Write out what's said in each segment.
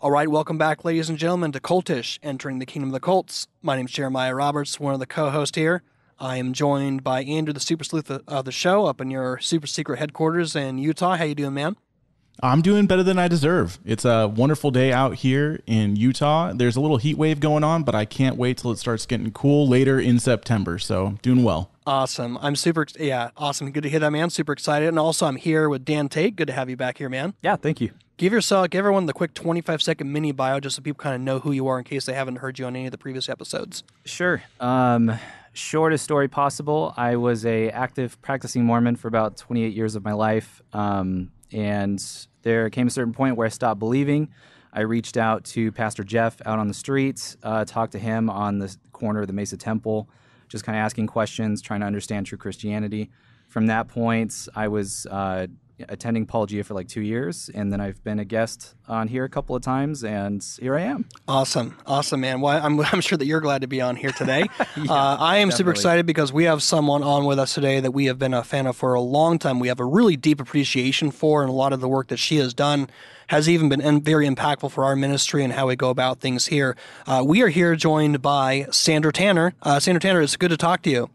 All right, welcome back, ladies and gentlemen, to Cultish, Entering the Kingdom of the Cults. My name is Jeremiah Roberts, one of the co-hosts here. I am joined by Andrew, the super sleuth of the show, up in your super secret headquarters in Utah. How you doing, man? I'm doing better than I deserve. It's a wonderful day out here in Utah. There's a little heat wave going on, but I can't wait till it starts getting cool later in September. So doing well. Awesome. I'm super. Yeah. Awesome. Good to hear that, man. Super excited. And also I'm here with Dan Tate. Good to have you back here, man. Yeah. Thank you. Give everyone the quick 25-second mini bio just so people kind of know who you are in case they haven't heard you on any of the previous episodes. Sure. Shortest story possible. I was an active practicing Mormon for about 28 years of my life. And there came a certain point where I stopped believing. I reached out to Pastor Jeff out on the streets, talked to him on the corner of the Mesa Temple, just kind of asking questions, trying to understand true Christianity. From that point, I was attending Apologia for like 2 years, and then I've been a guest on here a couple of times, and here I am. Awesome. Awesome, man. Well, I'm sure that you're glad to be on here today. Yeah, I am definitely super excited because we have someone on with us today that we have been a fan of for a long time. We have a really deep appreciation for, and a lot of the work that she has done has even been very impactful for our ministry and how we go about things here. We are here joined by Sandra Tanner. Sandra Tanner, it's good to talk to you.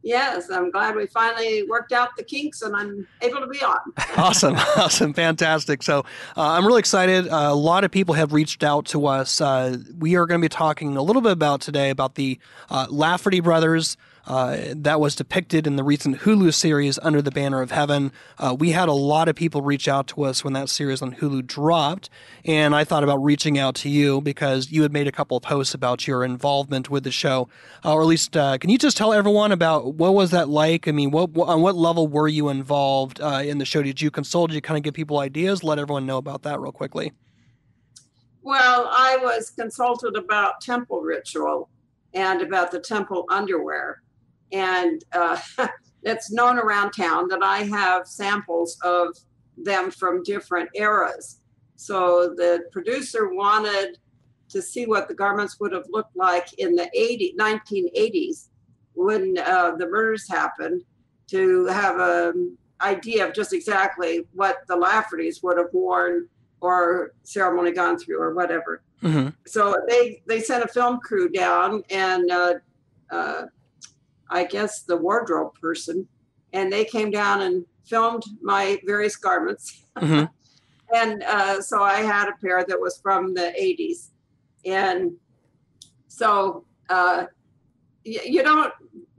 Yes, I'm glad we finally worked out the kinks and I'm able to be on. Awesome, fantastic. So I'm really excited. A lot of people have reached out to us. We are going to be talking a little bit today about the Lafferty Brothers that was depicted in the recent Hulu series, Under the Banner of Heaven. We had a lot of people reach out to us when that series on Hulu dropped, and I thought about reaching out to you because you had made a couple of posts about your involvement with the show, or at least, can you just tell everyone about what was that like? I mean, on what level were you involved in the show? Did you consult? Did you kind of give people ideas? Let everyone know about that real quickly. Well, I was consulted about temple ritual and about the temple underwear. And it's known around town that I have samples of them from different eras. So the producer wanted to see what the garments would have looked like in the 1980s when the murders happened, to have an idea of just exactly what the Laffertys would have worn or ceremony gone through or whatever. Mm-hmm. So they sent a film crew down, and I guess the wardrobe person, and they came down and filmed my various garments. Mm-hmm. And so I had a pair that was from the 80s. And so you don't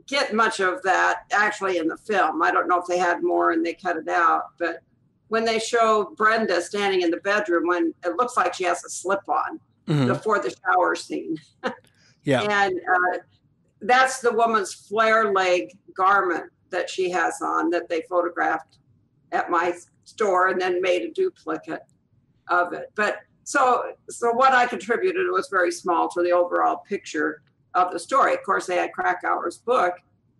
get much of that actually in the film. I don't know if they had more and they cut it out, but when they show Brenda standing in the bedroom, when it looks like she has a slip on, mm-hmm, before the shower scene. Yeah. And that's the woman's flare leg garment that she has on that they photographed at my store and then made a duplicate of it. But so what I contributed was very small to the overall picture of the story. Of course, they had Krakauer's book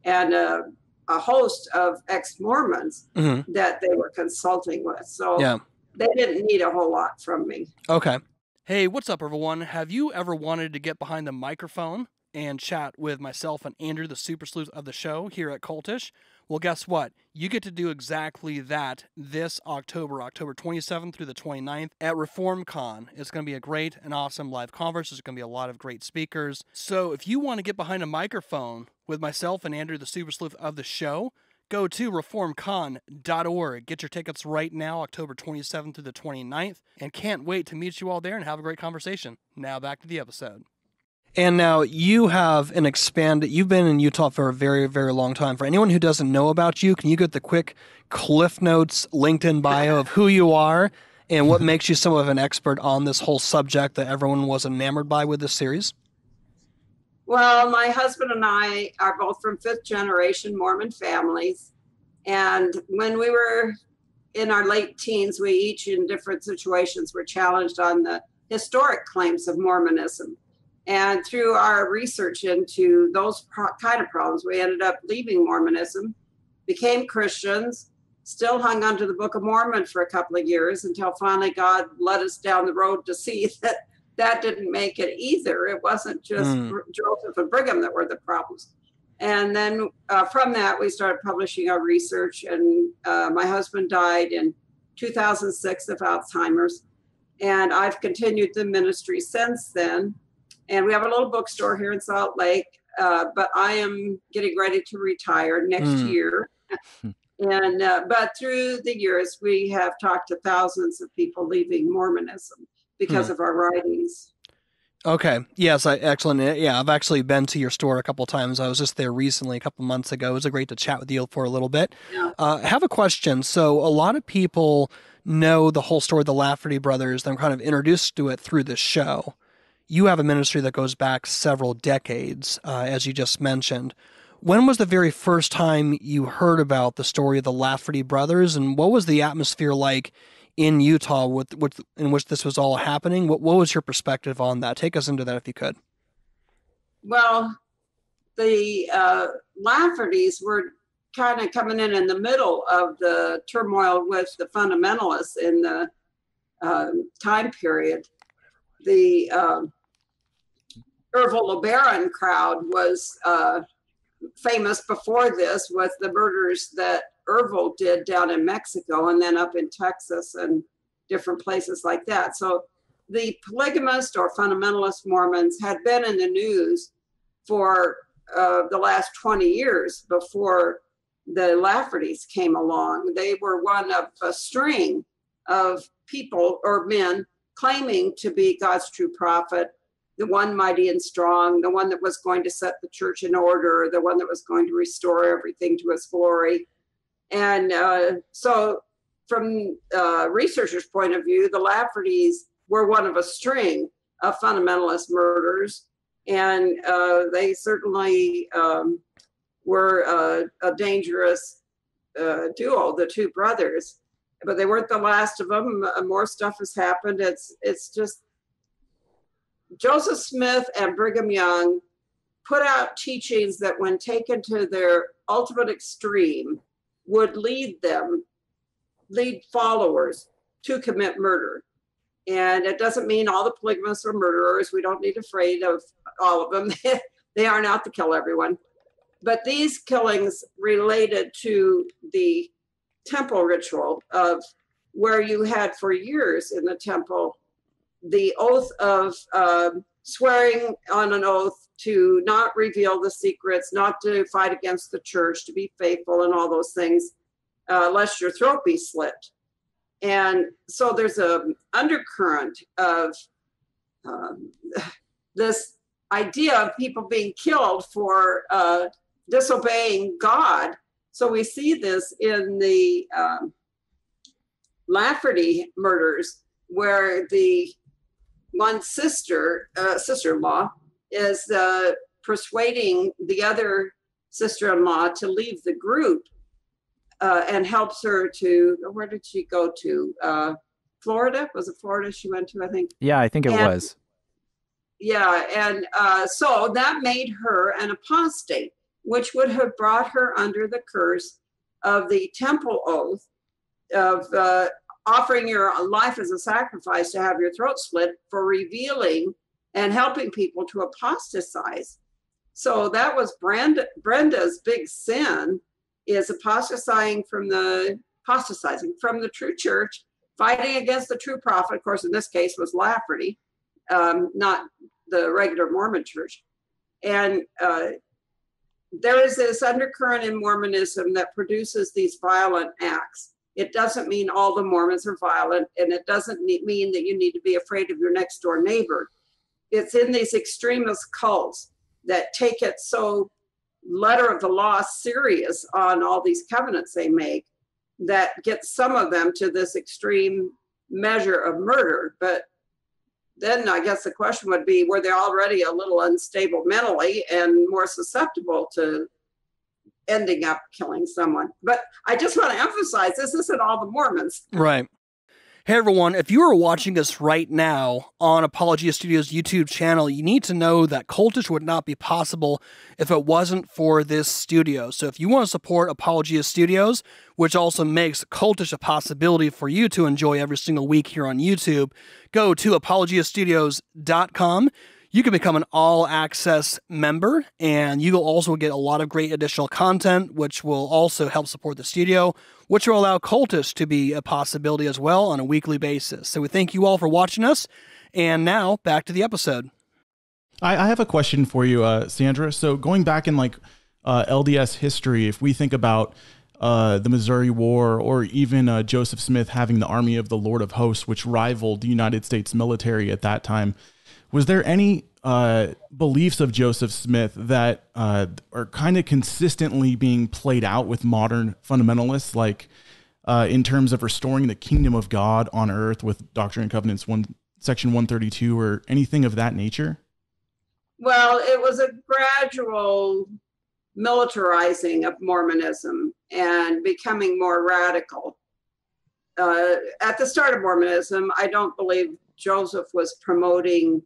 and a host of ex-Mormons, mm-hmm, that they were consulting with. So yeah, they didn't need a whole lot from me. Okay. Hey, what's up, everyone? Have you ever wanted to get behind the microphone and chat with myself and Andrew, the super sleuth of the show, here at Cultish? Well, guess what? You get to do exactly that this October 27th through the 29th at ReformCon. It's going to be a great and awesome live conference. There's going to be a lot of great speakers. So if you want to get behind a microphone with myself and Andrew, the super sleuth of the show, go to reformcon.org. Get your tickets right now, October 27th through the 29th, and can't wait to meet you all there and have a great conversation. Now back to the episode. And now you have you've been in Utah for a very, very long time. For anyone who doesn't know about you, can you get the quick Cliff Notes LinkedIn bio of who you are and what makes you somewhat of an expert on this whole subject that everyone was enamored by with this series? Well, my husband and I are both from fifth generation Mormon families. And when we were in our late teens, we each in different situations were challenged on the historic claims of Mormonism. And through our research into those kind of problems, we ended up leaving Mormonism, became Christians, still hung onto the Book of Mormon for a couple of years until finally God led us down the road to see that didn't make it either. It wasn't just Joseph and Brigham that were the problems. And then from that, we started publishing our research, and my husband died in 2006 of Alzheimer's. And I've continued the ministry since then. And we have a little bookstore here in Salt Lake, but I am getting ready to retire next year. And but through the years, we have talked to thousands of people leaving Mormonism because of our writings. Okay. Yes. Excellent. Yeah. I've actually been to your store a couple of times. I was just there recently, a couple of months ago. It was great to chat with you for a little bit. Yeah. I have a question. So a lot of people know the whole story of the Lafferty Brothers. They're kind of introduced to it through this show. You have a ministry that goes back several decades, as you just mentioned. When was the very first time you heard about the story of the Lafferty Brothers, and what was the atmosphere like in Utah in which this was all happening? What was your perspective on that? Take us into that if you could. Well, the Laffertys were kind of coming in the middle of the turmoil with the fundamentalists in the time period. The Ervil LeBaron crowd was famous before this with the murders that Ervil did down in Mexico and then up in Texas and different places like that. So the polygamist or fundamentalist Mormons had been in the news for the last 20 years before the Laffertys came along. They were one of a string of people or men claiming to be God's true prophet, the one mighty and strong, the one that was going to set the church in order, the one that was going to restore everything to its glory. And so from researchers' point of view, the Laffertys were one of a string of fundamentalist murders. And they certainly were a dangerous duo, the two brothers. But they weren't the last of them. More stuff has happened. It's just Joseph Smith and Brigham Young put out teachings that when taken to their ultimate extreme, would lead followers to commit murder. And it doesn't mean all the polygamists are murderers. We don't need afraid of all of them. They aren't out to kill everyone. But these killings related to the temple ritual of where you had for years in the temple, the oath of swearing on an oath to not reveal the secrets, not to fight against the church, to be faithful and all those things, lest your throat be slit. And so there's an undercurrent of this idea of people being killed for disobeying God. So we see this in the Lafferty murders, where the one sister-in-law is persuading the other sister-in-law to leave the group and helps her to, where did she go to? Florida? Was it Florida she went to, I think? Yeah, I think it was. Yeah, and so that made her an apostate, which would have brought her under the curse of the temple oath of offering your life as a sacrifice to have your throat slit for revealing and helping people to apostatize. So that was Brenda's big sin, is apostatizing from the true church, fighting against the true prophet. Of course, in this case was Lafferty, not the regular Mormon church. And there is this undercurrent in Mormonism that produces these violent acts. It doesn't mean all the Mormons are violent, and it doesn't mean that you need to be afraid of your next door neighbor. It's in these extremist cults that take it so letter of the law serious on all these covenants they make that gets some of them to this extreme measure of murder. But then I guess the question would be, were they already a little unstable mentally and more susceptible to ending up killing someone? But I just want to emphasize, this isn't all the Mormons. Right. Hey everyone, if you are watching us right now on Apologia Studios' YouTube channel, you need to know that Cultish would not be possible if it wasn't for this studio. So if you want to support Apologia Studios, which also makes Cultish a possibility for you to enjoy every single week here on YouTube, go to apologiastudios.com. You can become an all-access member, and you will also get a lot of great additional content, which will also help support the studio, which will allow cultists to be a possibility as well on a weekly basis. So we thank you all for watching us, and now back to the episode. I have a question for you, Sandra. So going back in like LDS history, if we think about the Missouri War, or even Joseph Smith having the Army of the Lord of Hosts, which rivaled the United States military at that time, was there any beliefs of Joseph Smith that are kind of consistently being played out with modern fundamentalists, like in terms of restoring the kingdom of God on earth with Doctrine and Covenants section 132 or anything of that nature? Well, it was a gradual militarizing of Mormonism and becoming more radical. At the start of Mormonism, I don't believe Joseph was promoting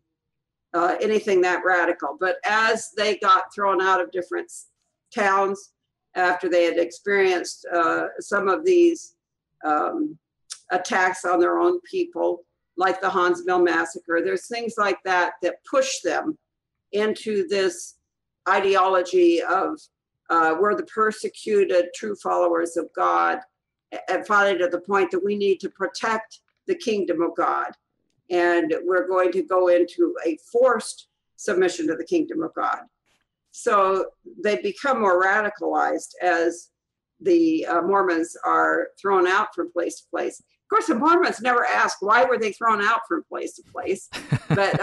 anything that radical. But as they got thrown out of different towns after they had experienced some of these attacks on their own people, like the Huntsville massacre, there's things like that that push them into this ideology of we're the persecuted true followers of God, and finally to the point that we need to protect the kingdom of God. And we're going to go into a forced submission to the kingdom of God. So they become more radicalized as the Mormons are thrown out from place to place. Of course, the Mormons never asked why were they thrown out from place to place, but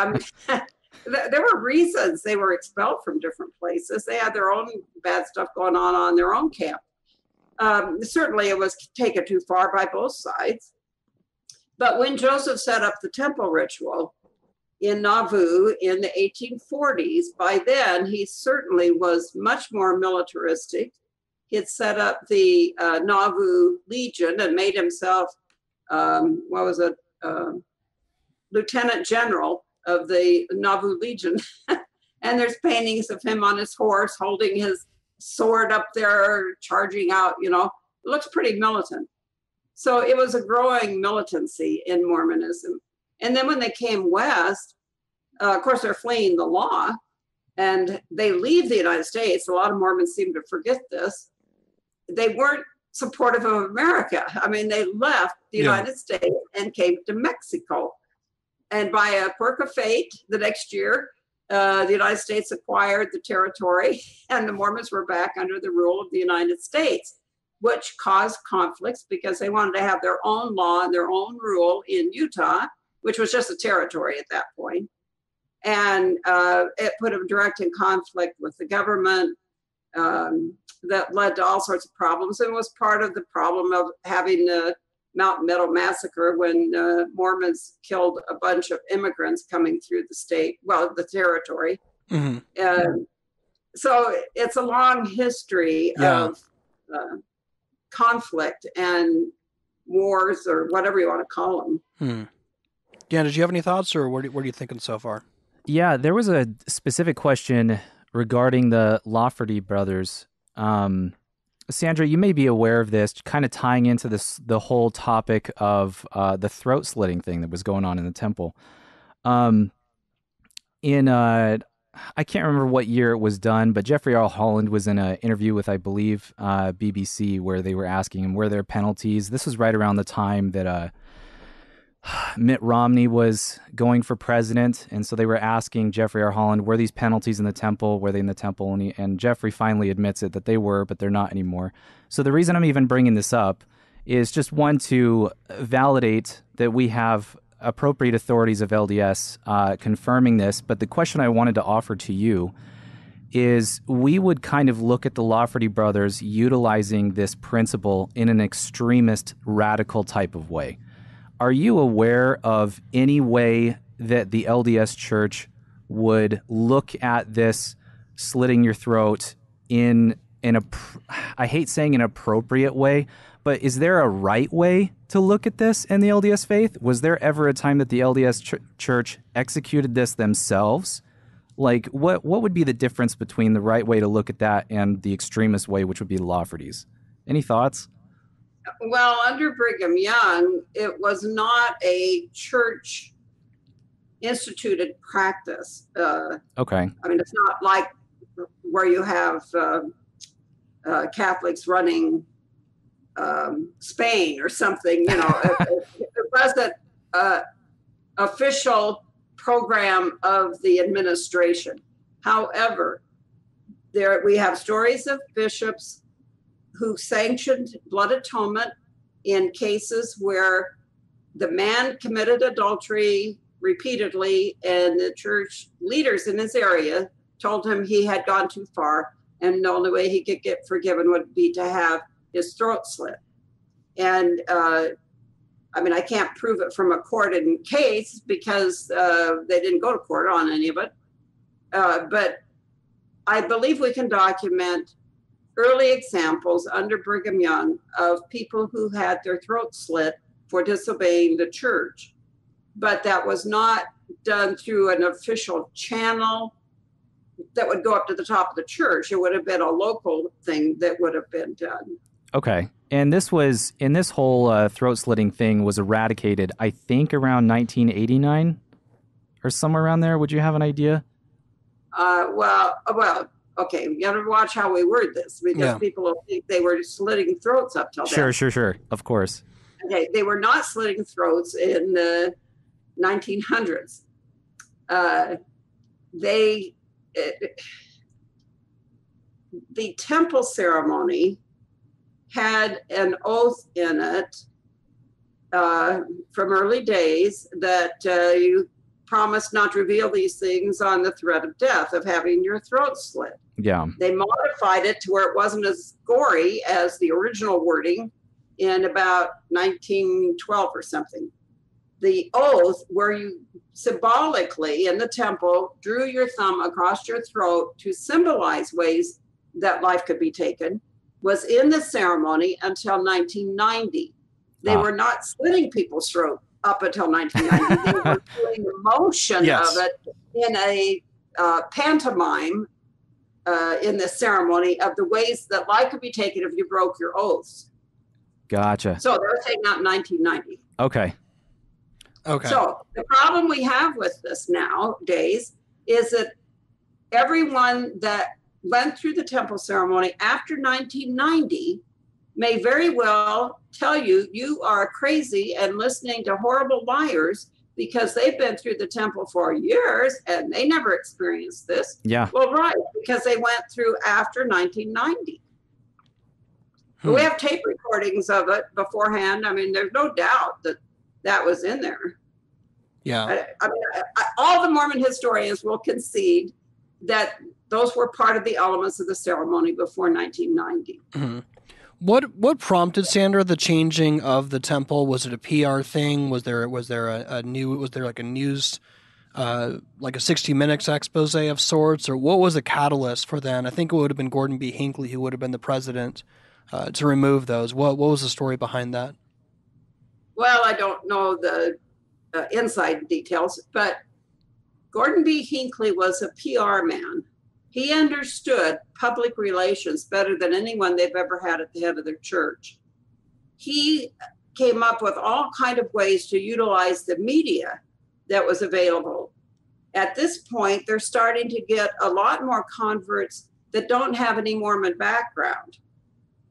there were reasons they were expelled from different places. They had their own bad stuff going on their own camp. Certainly it was taken too far by both sides. But when Joseph set up the temple ritual in Nauvoo in the 1840s, by then he certainly was much more militaristic. He had set up the Nauvoo Legion and made himself, lieutenant general of the Nauvoo Legion. And there's paintings of him on his horse, holding his sword up there, charging out, you know. It looks pretty militant. So it was a growing militancy in Mormonism. And then when they came west, of course, they're fleeing the law and they leave the United States. A lot of Mormons seem to forget this. They weren't supportive of America. I mean, they left the United States and came to Mexico. And by a quirk of fate, the next year, the United States acquired the territory and the Mormons were back under the rule of the United States, which caused conflicts because they wanted to have their own law and their own rule in Utah, which was just a territory at that point. And it put them direct in conflict with the government that led to all sorts of problems. And was part of the problem of having the Mountain Meadows massacre when Mormons killed a bunch of immigrants coming through the state, well, the territory. Mm-hmm. So it's a long history of conflict and wars, or whatever you want to call them. Dan, did you have any thoughts, or what are you thinking so far? Yeah, there was a specific question regarding the Lafferty brothers. Sandra, you may be aware of this, kind of tying into the whole topic of the throat slitting thing that was going on in the temple. I can't remember what year it was done, but Jeffrey R. Holland was in an interview with, I believe, BBC, where they were asking him, were there penalties? This was right around the time that Mitt Romney was going for president. And so they were asking Jeffrey R. Holland, were these penalties in the temple? Were they in the temple? And, Jeffrey finally admits it, that they were, but they're not anymore. So the reason I'm even bringing this up is just, one, to validate that we have appropriate authorities of LDS confirming this. But the question I wanted to offer to you is, we would kind of look at the Lafferty brothers utilizing this principle in an extremist, radical type of way. Are you aware of any way that the LDS Church would look at this slitting your throat in a, I hate saying an appropriate way, but is there a right way to look at this in the LDS faith? Was there ever a time that the LDS Church executed this themselves? Like, what would be the difference between the right way to look at that and the extremist way, which would be Lafferty's? Any thoughts? Well, under Brigham Young, it was not a church instituted practice. Okay. I mean, it's not like where you have Catholics running Spain or something, you know. It wasn't an official program of the administration. However, there we have stories of bishops who sanctioned blood atonement in cases where the man committed adultery repeatedly, and the church leaders in his area told him he had gone too far, and the only way he could get forgiven would be to have his throat slit. And I mean, I can't prove it from a court in case because they didn't go to court on any of it. But I believe we can document early examples under Brigham Young of people who had their throat slit for disobeying the church. But that was not done through an official channel that would go up to the top of the church. It would have been a local thing that would have been done. Okay. And this was, and this whole throat slitting thing was eradicated, I think, around 1989 or somewhere around there. Would you have an idea? Well, okay. You got to watch how we word this, because people will think they were slitting throats up till then. Sure. Of course. Okay. They were not slitting throats in the 1900s. The temple ceremony had an oath in it from early days that you promised not to reveal these things on the threat of death, of having your throat slit. Yeah. They modified it to where it wasn't as gory as the original wording in about 1912 or something. The oath where you symbolically in the temple drew your thumb across your throat to symbolize ways that life could be taken was in the ceremony until 1990. They were not slitting people's throat up until 1990. They were doing the motion of it in a pantomime in the ceremony of the ways that life could be taken if you broke your oaths. Gotcha. So they were taken out in 1990. Okay. So the problem we have with this nowadays is that everyone that went through the temple ceremony after 1990 may very well tell you you are crazy and listening to horrible liars, because they've been through the temple for years and they never experienced this. Yeah. Well, right, because they went through after 1990. We have tape recordings of it beforehand. I mean, there's no doubt that that was in there. Yeah. I mean, all the Mormon historians will concede that those were part of the elements of the ceremony before 1990. Mm-hmm. What prompted, Sandra, the changing of the temple? Was it a PR thing? Was there a 60 Minutes expose of sorts, or what was the catalyst for then? I think it would have been Gordon B. Hinckley, who would have been the president, to remove those. What was the story behind that? Well, I don't know the inside details, but Gordon B. Hinckley was a PR man. He understood public relations better than anyone they've ever had at the head of their church. He came up with all kinds of ways to utilize the media that was available. At this point, they're starting to get a lot more converts that don't have any Mormon background,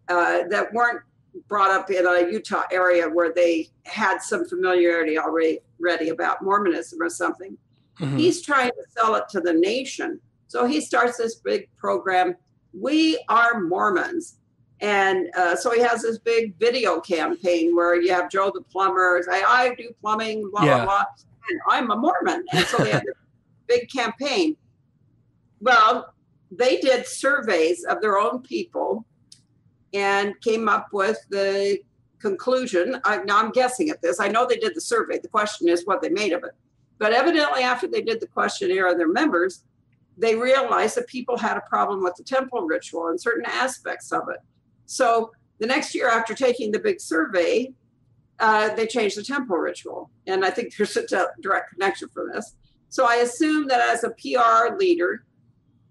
that weren't brought up in a Utah area where they had some familiarity already about Mormonism or something. Mm-hmm. He's trying to sell it to the nation. So he starts this big program, We Are Mormons. And so he has this big video campaign where you have Joe the plumber say, I do plumbing, blah, blah, blah, and I'm a Mormon. And so they have this big campaign. Well, they did surveys of their own people and came up with the conclusion. Now I'm guessing at this. I know they did the survey. The question is what they made of it. But evidently after they did the questionnaire of their members, they realized that people had a problem with the temple ritual and certain aspects of it. So the next year after taking the big survey, they changed the temple ritual. And I think there's a direct connection for this. So I assume that as a PR leader,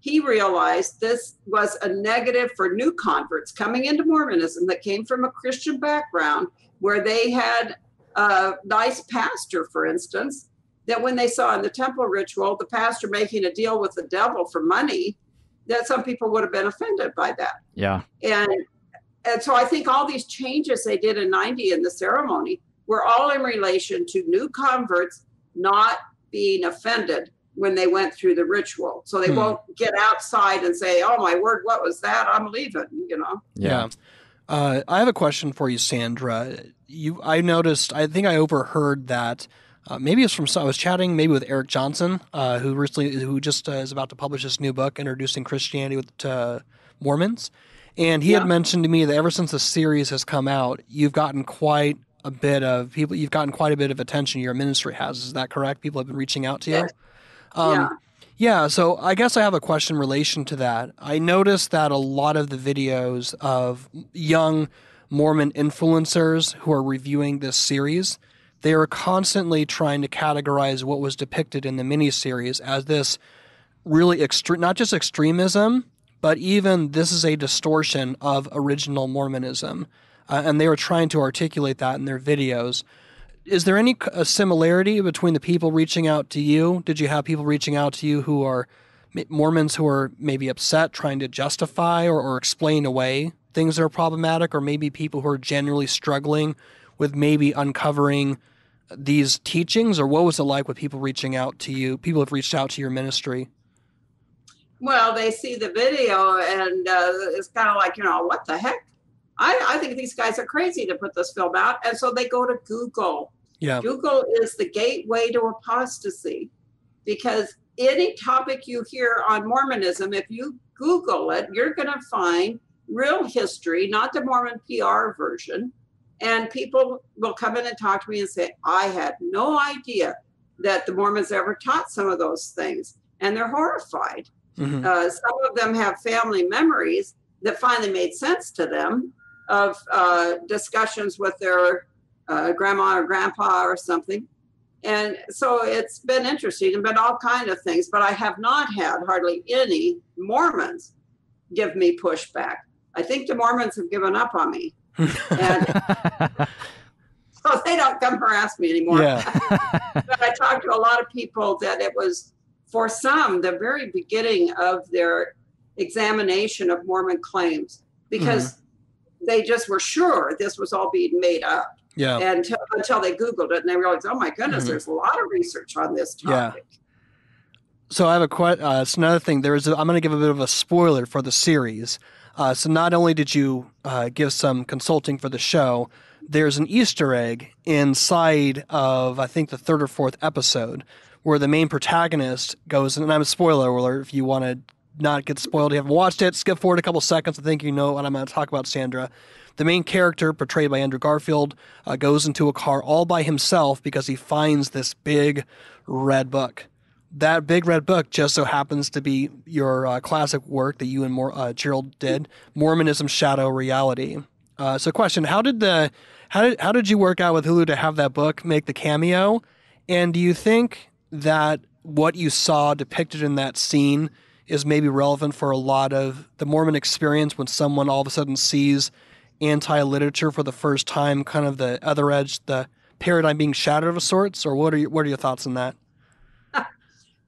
he realized this was a negative for new converts coming into Mormonism that came from a Christian background where they had a nice pastor, for instance, that when they saw in the temple ritual, the pastor making a deal with the devil for money, that some people would have been offended by that. Yeah. And so I think all these changes they did in 90 in the ceremony were all in relation to new converts not being offended when they went through the ritual. So they won't get outside and say, oh, my word, what was that? I'm leaving, you know? Yeah. I have a question for you, Sandra. I noticed, I think I overheard that, maybe it's from, I was chatting maybe with Eric Johnson, who recently is about to publish this new book, Introducing Christianity to Mormons. And he had mentioned to me that ever since the series has come out, you've gotten quite a bit of attention your ministry has. Is that correct? People have been reaching out to you? Yes. So I guess I have a question in relation to that. I noticed that a lot of the videos of young Mormon influencers who are reviewing this series, they are constantly trying to categorize what was depicted in the miniseries as this really extreme, not just extremism, but even this is a distortion of original Mormonism. And they were trying to articulate that in their videos. Is there any similarity between the people reaching out to you? Did you have people reaching out to you who are Mormons who are maybe upset, trying to justify or explain away things that are problematic, or maybe people who are generally struggling with maybe uncovering these teachings? Or what was it like with people reaching out to you? People have reached out to your ministry. Well, they see the video and it's kind of like, you know, what the heck? I think these guys are crazy to put this film out. And so they go to Google. Yeah. Google is the gateway to apostasy, because any topic you hear on Mormonism, if you Google it, you're going to find real history, not the Mormon PR version. And people will come in and talk to me and say, I had no idea that the Mormons ever taught some of those things. And they're horrified. Mm-hmm. Some of them have family memories that finally made sense to them of discussions with their grandma or grandpa or something. And so it's been interesting and been all kinds of things, but I have not had hardly any Mormons give me pushback. I think the Mormons have given up on me. And so they don't come harass me anymore. Yeah. But I talked to a lot of people that it was, for some, the very beginning of their examination of Mormon claims, because they just were sure this was all being made up. Yeah. And until they Googled it and they realized, oh my goodness, there's a lot of research on this topic. Yeah. So I have a question. It's another thing. I'm going to give a bit of a spoiler for the series. So not only did you give some consulting for the show, there's an Easter egg inside of, I think, the third or fourth episode where the main protagonist goes, and I'm a spoiler alert if you want to not get spoiled. If you haven't watched it, skip forward a couple seconds. I think you know what I'm going to talk about, Sandra. The main character, portrayed by Andrew Garfield, goes into a car all by himself because he finds this big red book. That big red book just so happens to be your classic work that you and Gerald did, Mormonism Shadow Reality. So question, how did you work out with Hulu to have that book make the cameo? And do you think that what you saw depicted in that scene is maybe relevant for a lot of the Mormon experience when someone all of a sudden sees anti-literature for the first time, kind of the other edge, the paradigm being shattered of sorts? Or what are your thoughts on that?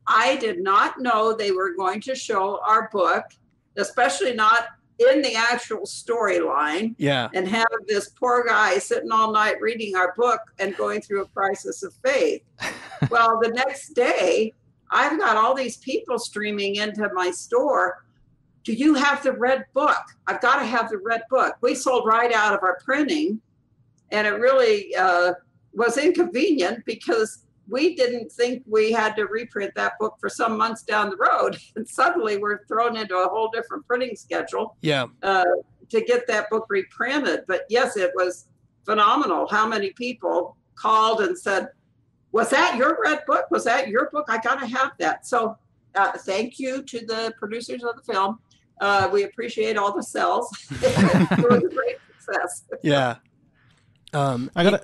I did not know they were going to show our book, especially not in the actual storyline. Yeah. And have this poor guy sitting all night reading our book and going through a crisis of faith. Well, the next day, I've got all these people streaming into my store. Do you have the red book? I've got to have the red book. We sold right out of our printing, and it really was inconvenient because we didn't think we had to reprint that book for some months down the road. And suddenly we're thrown into a whole different printing schedule to get that book reprinted. But yes, it was phenomenal how many people called and said, was that your red book? Was that your book? I got to have that. So thank you to the producers of the film. We appreciate all the sales. It was a great success. Yeah. I got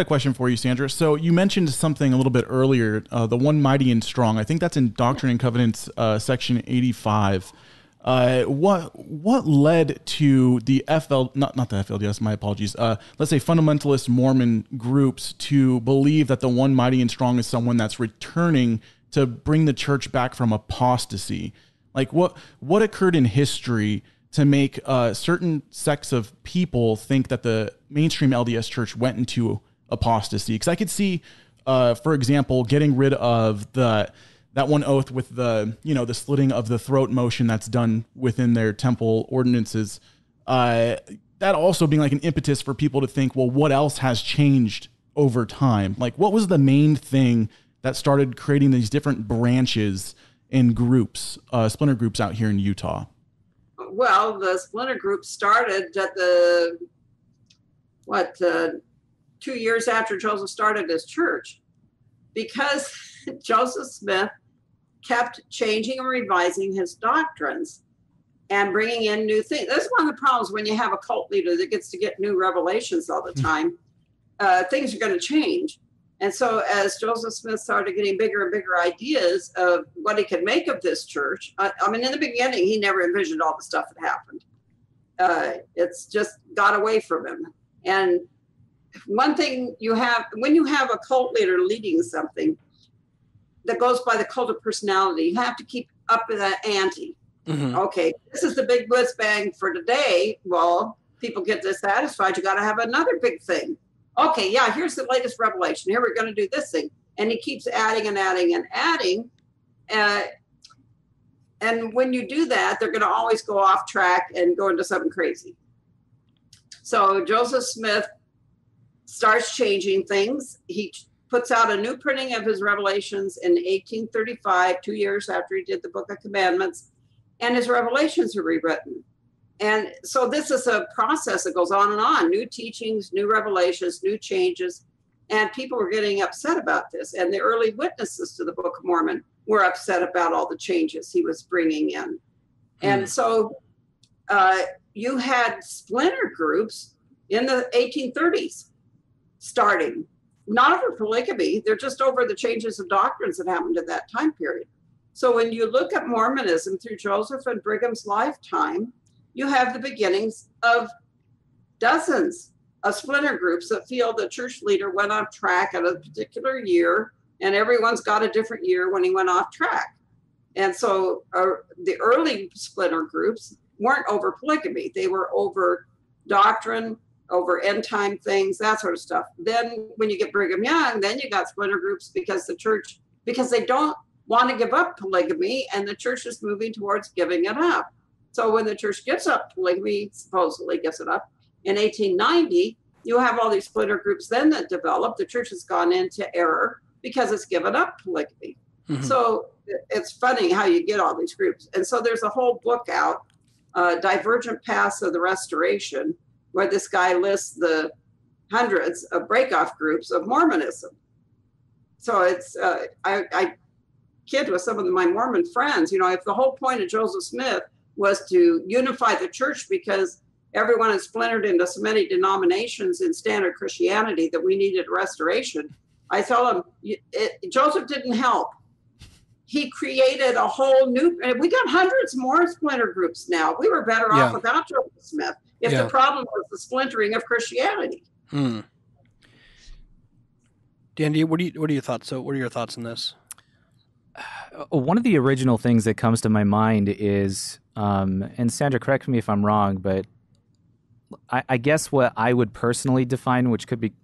a question for you, Sandra. So you mentioned something a little bit earlier, the one mighty and strong. I think that's in Doctrine and Covenants, section 85. What led to the not the FLDS, my apologies, let's say fundamentalist Mormon groups to believe that the one mighty and strong is someone that's returning to bring the church back from apostasy? Like what occurred in history to make certain sects of people think that the mainstream LDS church went into apostasy? Because I could see, for example, getting rid of that one oath with the, you know, the slitting of the throat motion that's done within their temple ordinances, that also being like an impetus for people to think, well, what else has changed over time? Like, what was the main thing that started creating these different branches and groups, splinter groups out here in Utah? Well, the splinter group started at the, 2 years after Joseph started his church, because Joseph Smith kept changing and revising his doctrines and bringing in new things. That's one of the problems when you have a cult leader that gets to get new revelations all the time. Things are going to change. And so as Joseph Smith started getting bigger and bigger ideas of what he could make of this church, I mean, in the beginning, he never envisioned all the stuff that happened. It's just got away from him. And one thing you have, when you have a cult leader leading something that goes by the cult of personality, you have to keep up the ante. Mm-hmm. Okay, this is the big blitz bang for today. Well, people get dissatisfied. You got to have another big thing. Okay, yeah, here's the latest revelation. Here, we're going to do this thing. And he keeps adding and adding and adding. And when you do that, they're going to always go off track and go into something crazy. So Joseph Smith starts changing things. He puts out a new printing of his revelations in 1835, 2 years after he did the Book of Commandments, and his revelations are rewritten. And so this is a process that goes on and on, new teachings, new revelations, new changes, and people were getting upset about this. And the early witnesses to the Book of Mormon were upset about all the changes he was bringing in. And so you had splinter groups in the 1830s starting, not over polygamy, they're just over the changes of doctrines that happened at that time period. So when you look at Mormonism through Joseph and Brigham's lifetime, you have the beginnings of dozens of splinter groups that feel the church leader went off track at a particular year, and everyone's got a different year when he went off track. And so the early splinter groups weren't over polygamy. They were over doctrine, over end time things, that sort of stuff. Then when you get Brigham Young, then you got splinter groups because the church, because they don't want to give up polygamy, and the church is moving towards giving it up. So when the church gives up polygamy, supposedly gives it up, in 1890, you have all these splinter groups then that develop. The church has gone into error because it's given up polygamy. Mm-hmm. So it's funny how you get all these groups. And so there's a whole book out, Divergent Paths of the Restoration, where this guy lists the hundreds of breakoff groups of Mormonism. So it's, I kid with some of my Mormon friends, you know, if the whole point of Joseph Smith was to unify the church because everyone is splintered into so many denominations in standard Christianity that we needed restoration, I tell them, Joseph didn't help. He created a whole new, and we got hundreds more splinter groups now. We were better off without Joseph Smith if the problem was the splintering of Christianity. Dan, what are your thoughts? So what are your thoughts on this? One of the original things that comes to my mind is, and Sandra, correct me if I'm wrong, but I guess what I would personally define, which could be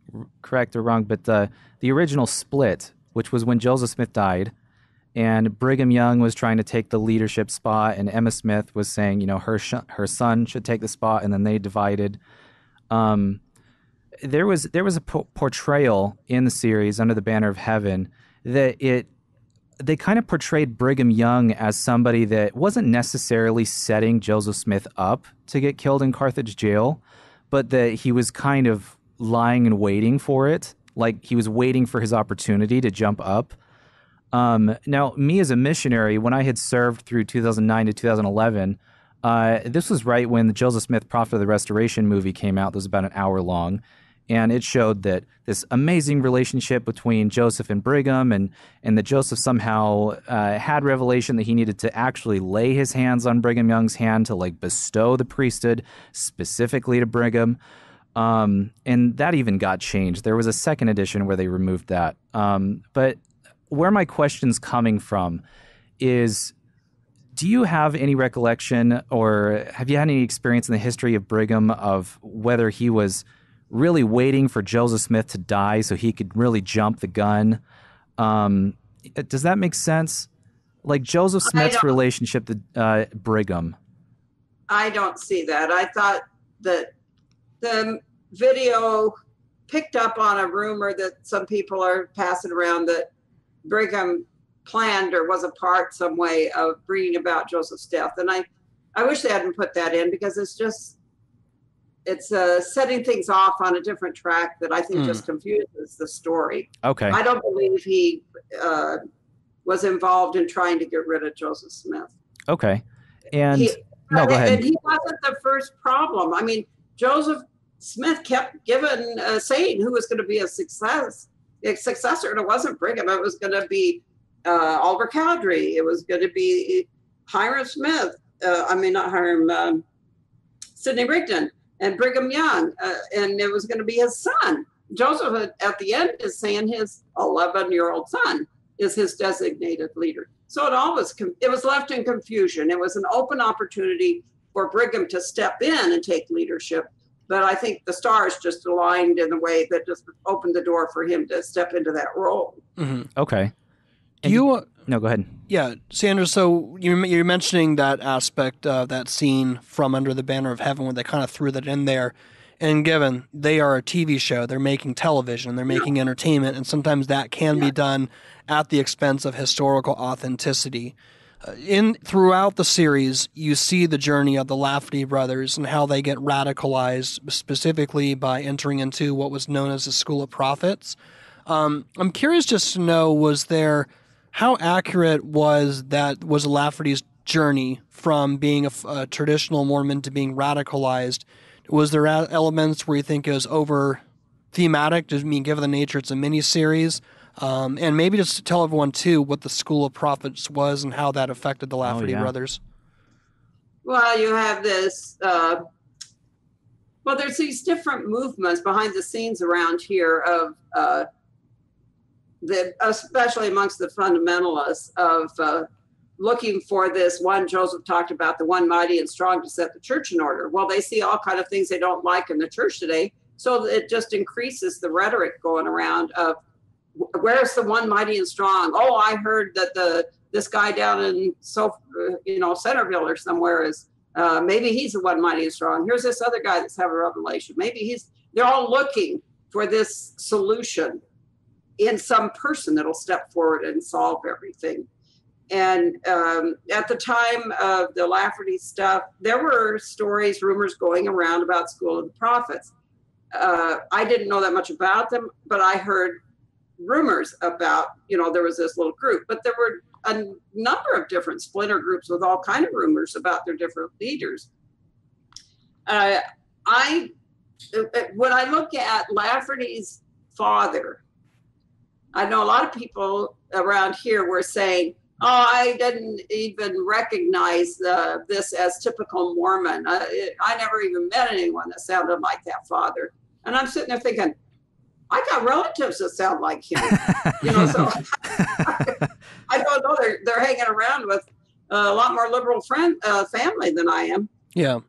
correct or wrong, but the original split, which was when Joseph Smith died, and Brigham Young was trying to take the leadership spot, and Emma Smith was saying, you know, her son should take the spot, and then they divided. There was a portrayal in the series Under the Banner of Heaven that they kind of portrayed Brigham Young as somebody that wasn't necessarily setting Joseph Smith up to get killed in Carthage jail, but that he was kind of lying and waiting for it, like he was waiting for his opportunity to jump up. Now, me as a missionary, when I had served through 2009 to 2011, this was right when the Joseph Smith Prophet of the Restoration movie came out. That was about an hour long. And it showed that this amazing relationship between Joseph and Brigham, and that Joseph somehow had revelation that he needed to actually lay his hands on Brigham Young's hand to like bestow the priesthood specifically to Brigham. And that even got changed. There was a second edition where they removed that. But where my question's coming from is, do you have any recollection or have you had any experience in the history of Brigham of whether he was really waiting for Joseph Smith to die so he could really jump the gun? Does that make sense? Like Joseph Smith's relationship to Brigham. I don't see that. I thought that the video picked up on a rumor that some people are passing around that Brigham planned or was a part some way of bringing about Joseph's death. And I wish they hadn't put that in because it's just, it's setting things off on a different track that I think just confuses the story. Okay. I don't believe he was involved in trying to get rid of Joseph Smith. Okay. And go ahead. And he wasn't the first problem. I mean, Joseph Smith kept saying who was going to be a successor, and it wasn't Brigham. It was going to be Oliver Cowdery. It was going to be Hiram Smith. Sidney Rigdon. And Brigham Young, and it was going to be his son. Joseph, at the end, is saying his 11-year-old son is his designated leader. So it all was, it was left in confusion. It was an open opportunity for Brigham to step in and take leadership. But I think the stars just aligned in a way that just opened the door for him to step into that role. Mm-hmm. Okay. No, go ahead. Yeah, Sandra, so you're mentioning that aspect of that scene from Under the Banner of Heaven where they kind of threw that in there. And given they are a TV show, they're making television, they're making entertainment, and sometimes that can be done at the expense of historical authenticity. Throughout the series, you see the journey of the Lafferty brothers and how they get radicalized, specifically by entering into what was known as the School of Prophets. I'm curious just to know, how accurate was Lafferty's journey from being a traditional Mormon to being radicalized? Was there elements where you think it was over thematic? Given the nature, it's a miniseries. And maybe just to tell everyone, too, what the School of Prophets was and how that affected the Lafferty brothers. Well, you have this. There's these different movements behind the scenes around here of especially amongst the fundamentalists of looking for this one. Joseph talked about the one mighty and strong to set the church in order. Well, they see all kinds of things they don't like in the church today. So it just increases the rhetoric going around of where's the one mighty and strong? Oh, I heard that this guy down in Centerville or somewhere is maybe he's the one mighty and strong. Here's this other guy that's having a revelation. They're all looking for this solution in some person that'll step forward and solve everything. And at the time of the Lafferty stuff, there were stories, rumors going around about School of the Prophets. I didn't know that much about them, but I heard rumors about, there was this little group, but there were a number of different splinter groups with all kinds of rumors about their different leaders. When I look at Lafferty's father, I know a lot of people around here were saying, I didn't even recognize this as typical Mormon. I never even met anyone that sounded like that father. And I'm sitting there thinking, I got relatives that sound like him. So I don't know. They're hanging around with a lot more liberal family than I am. Yeah.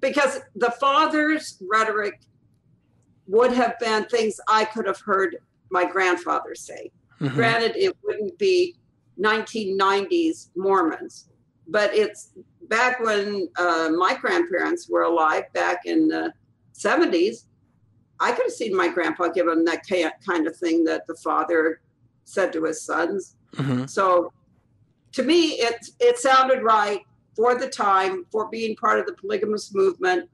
Because the father's rhetoric would have been things I could have heard my grandfather say. Mm-hmm. Granted, it wouldn't be 1990s Mormons, but it's back when my grandparents were alive back in the 70s. I could have seen my grandpa give him that kind of thing that the father said to his sons. Mm-hmm. So to me, it sounded right for the time, for being part of the polygamous movement.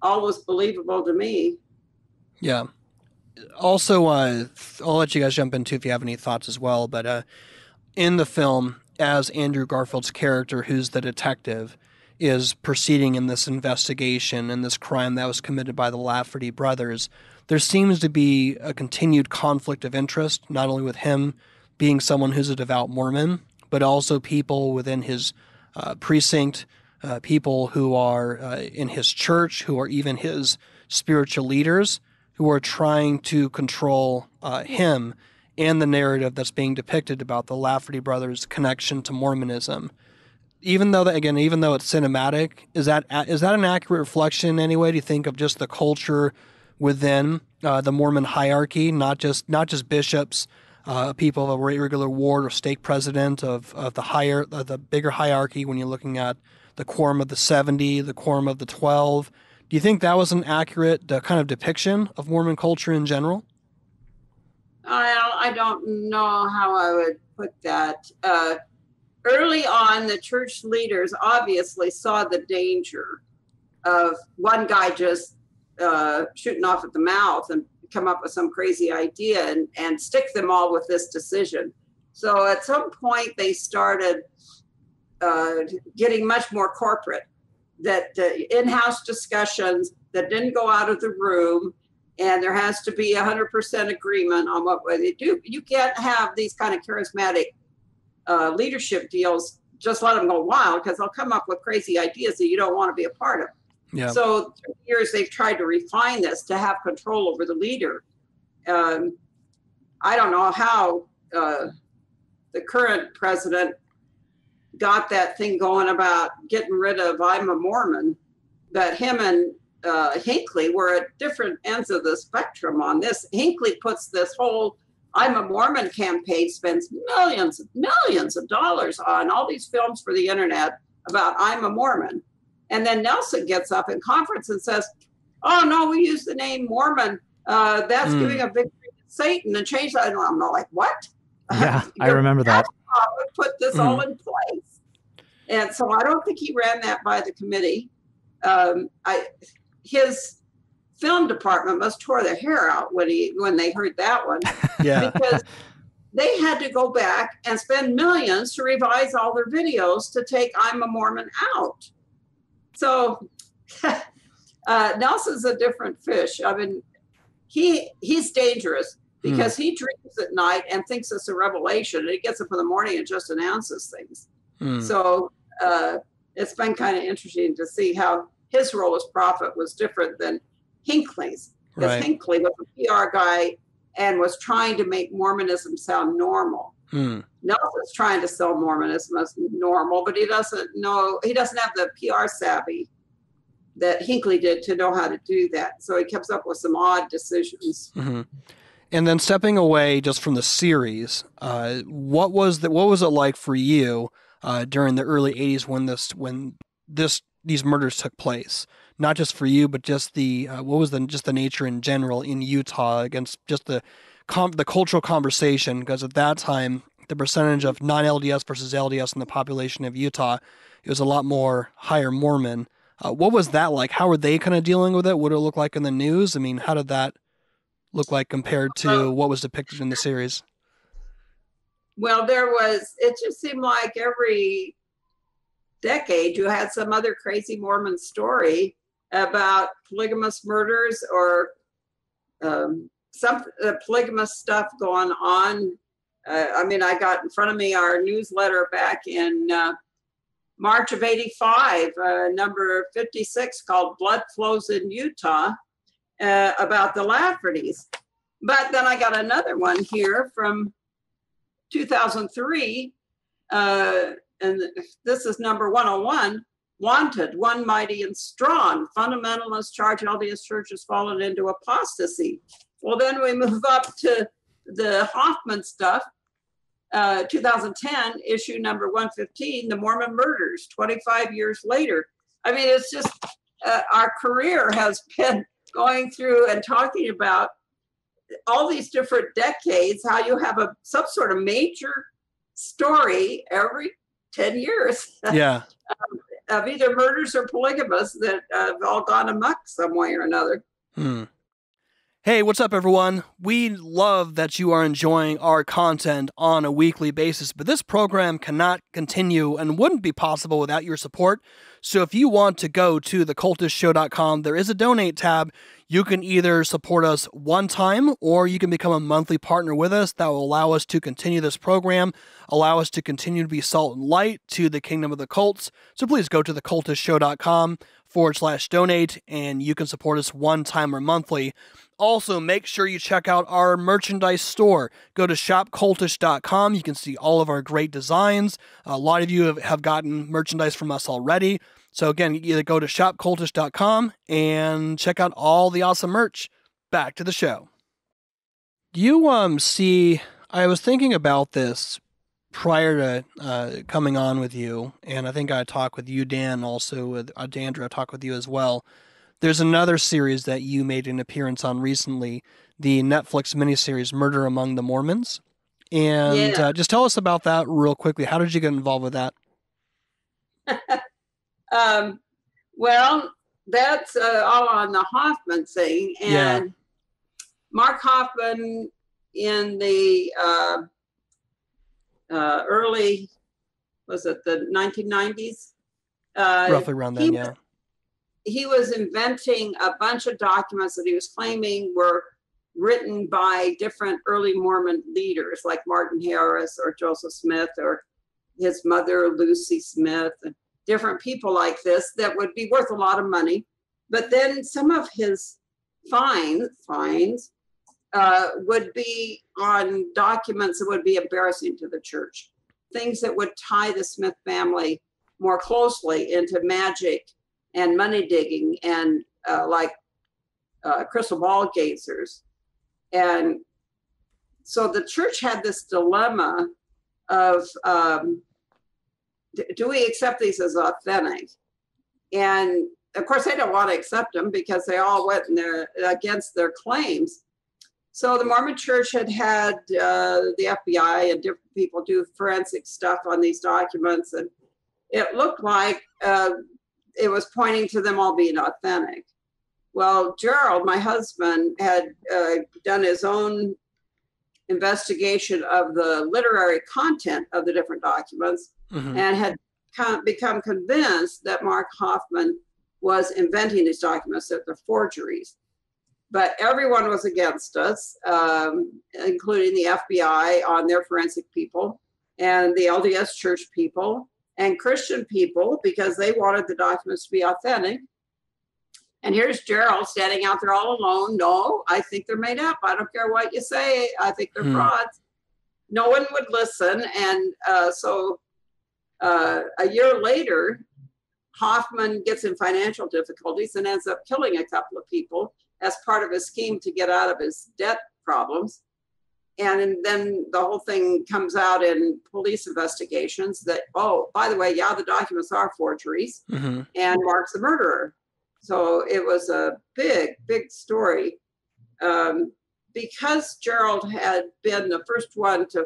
All was believable to me. Yeah. Also, I'll let you guys jump in too if you have any thoughts as well, but in the film, as Andrew Garfield's character, who's the detective, is proceeding in this investigation and this crime that was committed by the Lafferty brothers, there seems to be a continued conflict of interest, not only with him being someone who's a devout Mormon, but also people within his precinct, people who are in his church, who are even his spiritual leaders, who are trying to control him and the narrative that's being depicted about the Lafferty brothers' connection to Mormonism. Even though, even though it's cinematic, is that an accurate reflection in any way? Do you think of just the culture within the Mormon hierarchy, not just bishops, people of a regular ward or state president of the bigger hierarchy? When you're looking at the quorum of the 70, the quorum of the 12, do you think that was an accurate kind of depiction of Mormon culture in general? I don't know how I would put that. Early on, the church leaders obviously saw the danger of one guy just shooting off at the mouth and come up with some crazy idea and stick them all with this decision. So at some point, they started getting much more corporate, that in-house discussions that didn't go out of the room, and there has to be 100% agreement on what they do. You can't have these kind of charismatic leadership deals, just let them go wild, because they'll come up with crazy ideas that you don't want to be a part of. Yeah. So through years, they've tried to refine this to have control over the leader. I don't know how the current president got that thing going about getting rid of I'm a Mormon, but him and Hinckley were at different ends of the spectrum on this. Hinckley puts this whole I'm a Mormon campaign, spends millions of dollars on all these films for the internet about I'm a Mormon. And then Nelson gets up in conference and says, oh, no, we use the name Mormon. That's giving a victory to Satan and change that. And I'm like, what? Yeah, I remember that. Put this all in place. And so I don't think he ran that by the committee. His film department must tore their hair out when they heard that one. Yeah. Because they had to go back and spend millions to revise all their videos to take I'm a Mormon out. So Nelson's a different fish. I mean, he's dangerous because he dreams at night and thinks it's a revelation, and he gets up in the morning and just announces things. So it's been kind of interesting to see how his role as prophet was different than Hinckley's, because Hinckley was a PR guy and was trying to make Mormonism sound normal. Nelson's trying to sell Mormonism as normal, but he doesn't have the PR savvy that Hinckley did to know how to do that. So he comes up with some odd decisions. And then stepping away just from the series, what was it like for you during the early 80s when these murders took place? Not just for you, but just the nature in general in Utah against just the cultural conversation, because at that time the percentage of non-LDS versus LDS in the population of Utah, it was a lot more higher Mormon. What was that like? How were they kind of dealing with it? What did it look like in the news? I mean, how did that look like compared to what was depicted in the series? Well, it just seemed like every decade you had some other crazy Mormon story about polygamous murders or some polygamous stuff going on. I mean, I got in front of me our newsletter back in March of 85, number 56, called Blood Flows in Utah, about the Laffertys. But then I got another one here from 2003, and this is number 101. Wanted, one mighty and strong. Fundamentalists charge LDS Church has fallen into apostasy. Well, then we move up to the Hofmann stuff. 2010, issue number 115, the Mormon murders, 25 years later. I mean, it's just our career has been going through and talking about all these different decades, how you have some sort of major story every 10 years. Yeah. Of either murders or polygamists that have all gone amok some way or another. Hey, what's up, everyone? We love that you are enjoying our content on a weekly basis, but this program cannot continue and wouldn't be possible without your support. So if you want to go to thecultistshow.com, there is a donate tab. You can either support us one time or you can become a monthly partner with us. That will allow us to continue this program, allow us to continue to be salt and light to the kingdom of the cults. So please go to thecultistshow.com/donate and you can support us one time or monthly. Also, make sure you check out our merchandise store. Go to shopcultish.com. You can see all of our great designs. A lot of you have gotten merchandise from us already. So again, you either go to shopcultish.com and check out all the awesome merch. Back to the show. You see, I was thinking about this prior to coming on with you, and I think I talked with you, Dan, also with Andrew. I talked with you as well. There's another series that you made an appearance on recently, the Netflix miniseries Murder Among the Mormons. And yeah. Just tell us about that real quickly. How did you get involved with that? Well, that's all on the Hofmann thing. And yeah. Mark Hofmann in the early, was it the 1990s? Roughly around then, yeah. He was inventing a bunch of documents that he was claiming were written by different early Mormon leaders like Martin Harris or Joseph Smith or his mother, Lucy Smith, and different people like this that would be worth a lot of money. But then some of his finds would be on documents that would be embarrassing to the church, things that would tie the Smith family more closely into magic and money digging and like crystal ball gazers. And so the church had this dilemma of do we accept these as authentic? And of course they don't want to accept them because they all went in there against their claims. So the Mormon church had the FBI and different people do forensic stuff on these documents. And it looked like, it was pointing to them all being authentic. Well, Gerald, my husband, had done his own investigation of the literary content of the different documents and had become convinced that Mark Hofmann was inventing these documents, that they're forgeries. But everyone was against us, including the FBI on their forensic people and the LDS Church people and Christian people, because they wanted the documents to be authentic. And here's Gerald standing out there all alone. No, I think they're made up. I don't care what you say. I think they're frauds. No one would listen. And so a year later, Hofmann gets in financial difficulties and ends up killing a couple of people as part of a scheme to get out of his debt problems. And then the whole thing comes out in police investigations that, oh, by the way, yeah, the documents are forgeries and Mark's the murderer. So it was a big, big story. Because Gerald had been the first one to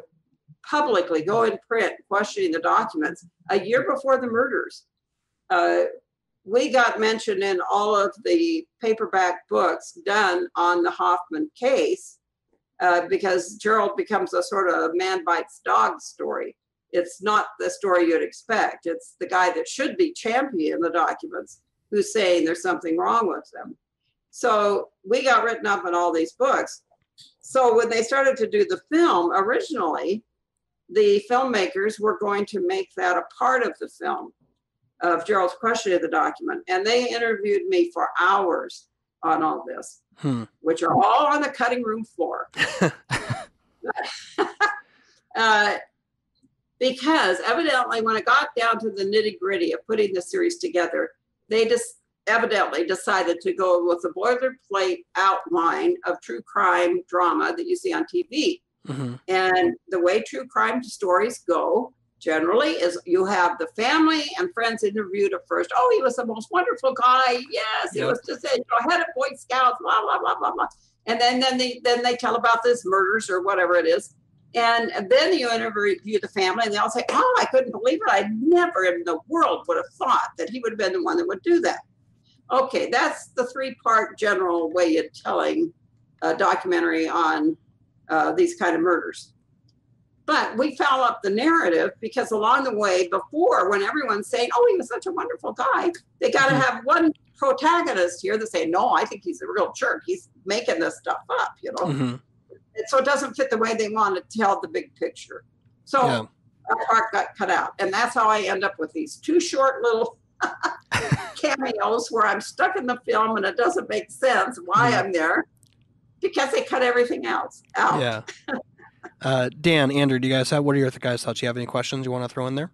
publicly go in print questioning the documents a year before the murders, we got mentioned in all of the paperback books done on the Hofmann case. Because Gerald becomes a sort of man bites dog story. It's not the story you'd expect. It's the guy that should be championing the documents who's saying there's something wrong with them. So we got written up in all these books. So when they started to do the film, originally, the filmmakers were going to make that a part of the film of Gerald's questioning of the document. And they interviewed me for hours on all this, which are all on the cutting room floor. Because evidently when it got down to the nitty gritty of putting the series together, they just evidently decided to go with the boilerplate outline of true crime drama that you see on TV. And the way true crime stories go generally is you have the family and friends interviewed at first. Oh, he was the most wonderful guy. Yes, he was just a head of Boy Scouts, blah, blah, blah, blah, blah. And then they tell about this murders or whatever it is. And then you interview the family and they all say, oh, I couldn't believe it. I never in the world would have thought that he would have been the one that would do that. Okay, that's the three-part general way of telling a documentary on these kind of murders. But we foul up the narrative because along the way before, when everyone's saying, oh, he was such a wonderful guy, they got to have one protagonist here that say, no, I think he's a real jerk. He's making this stuff up, you know. Mm-hmm. And so it doesn't fit the way they want to tell the big picture. So our part got cut out. And that's how I end up with these two short little cameos where I'm stuck in the film and it doesn't make sense why I'm there because they cut everything else out. Yeah. Dan, Andrew, do you guys have, what are your guys' thoughts? Do you have any questions you want to throw in there?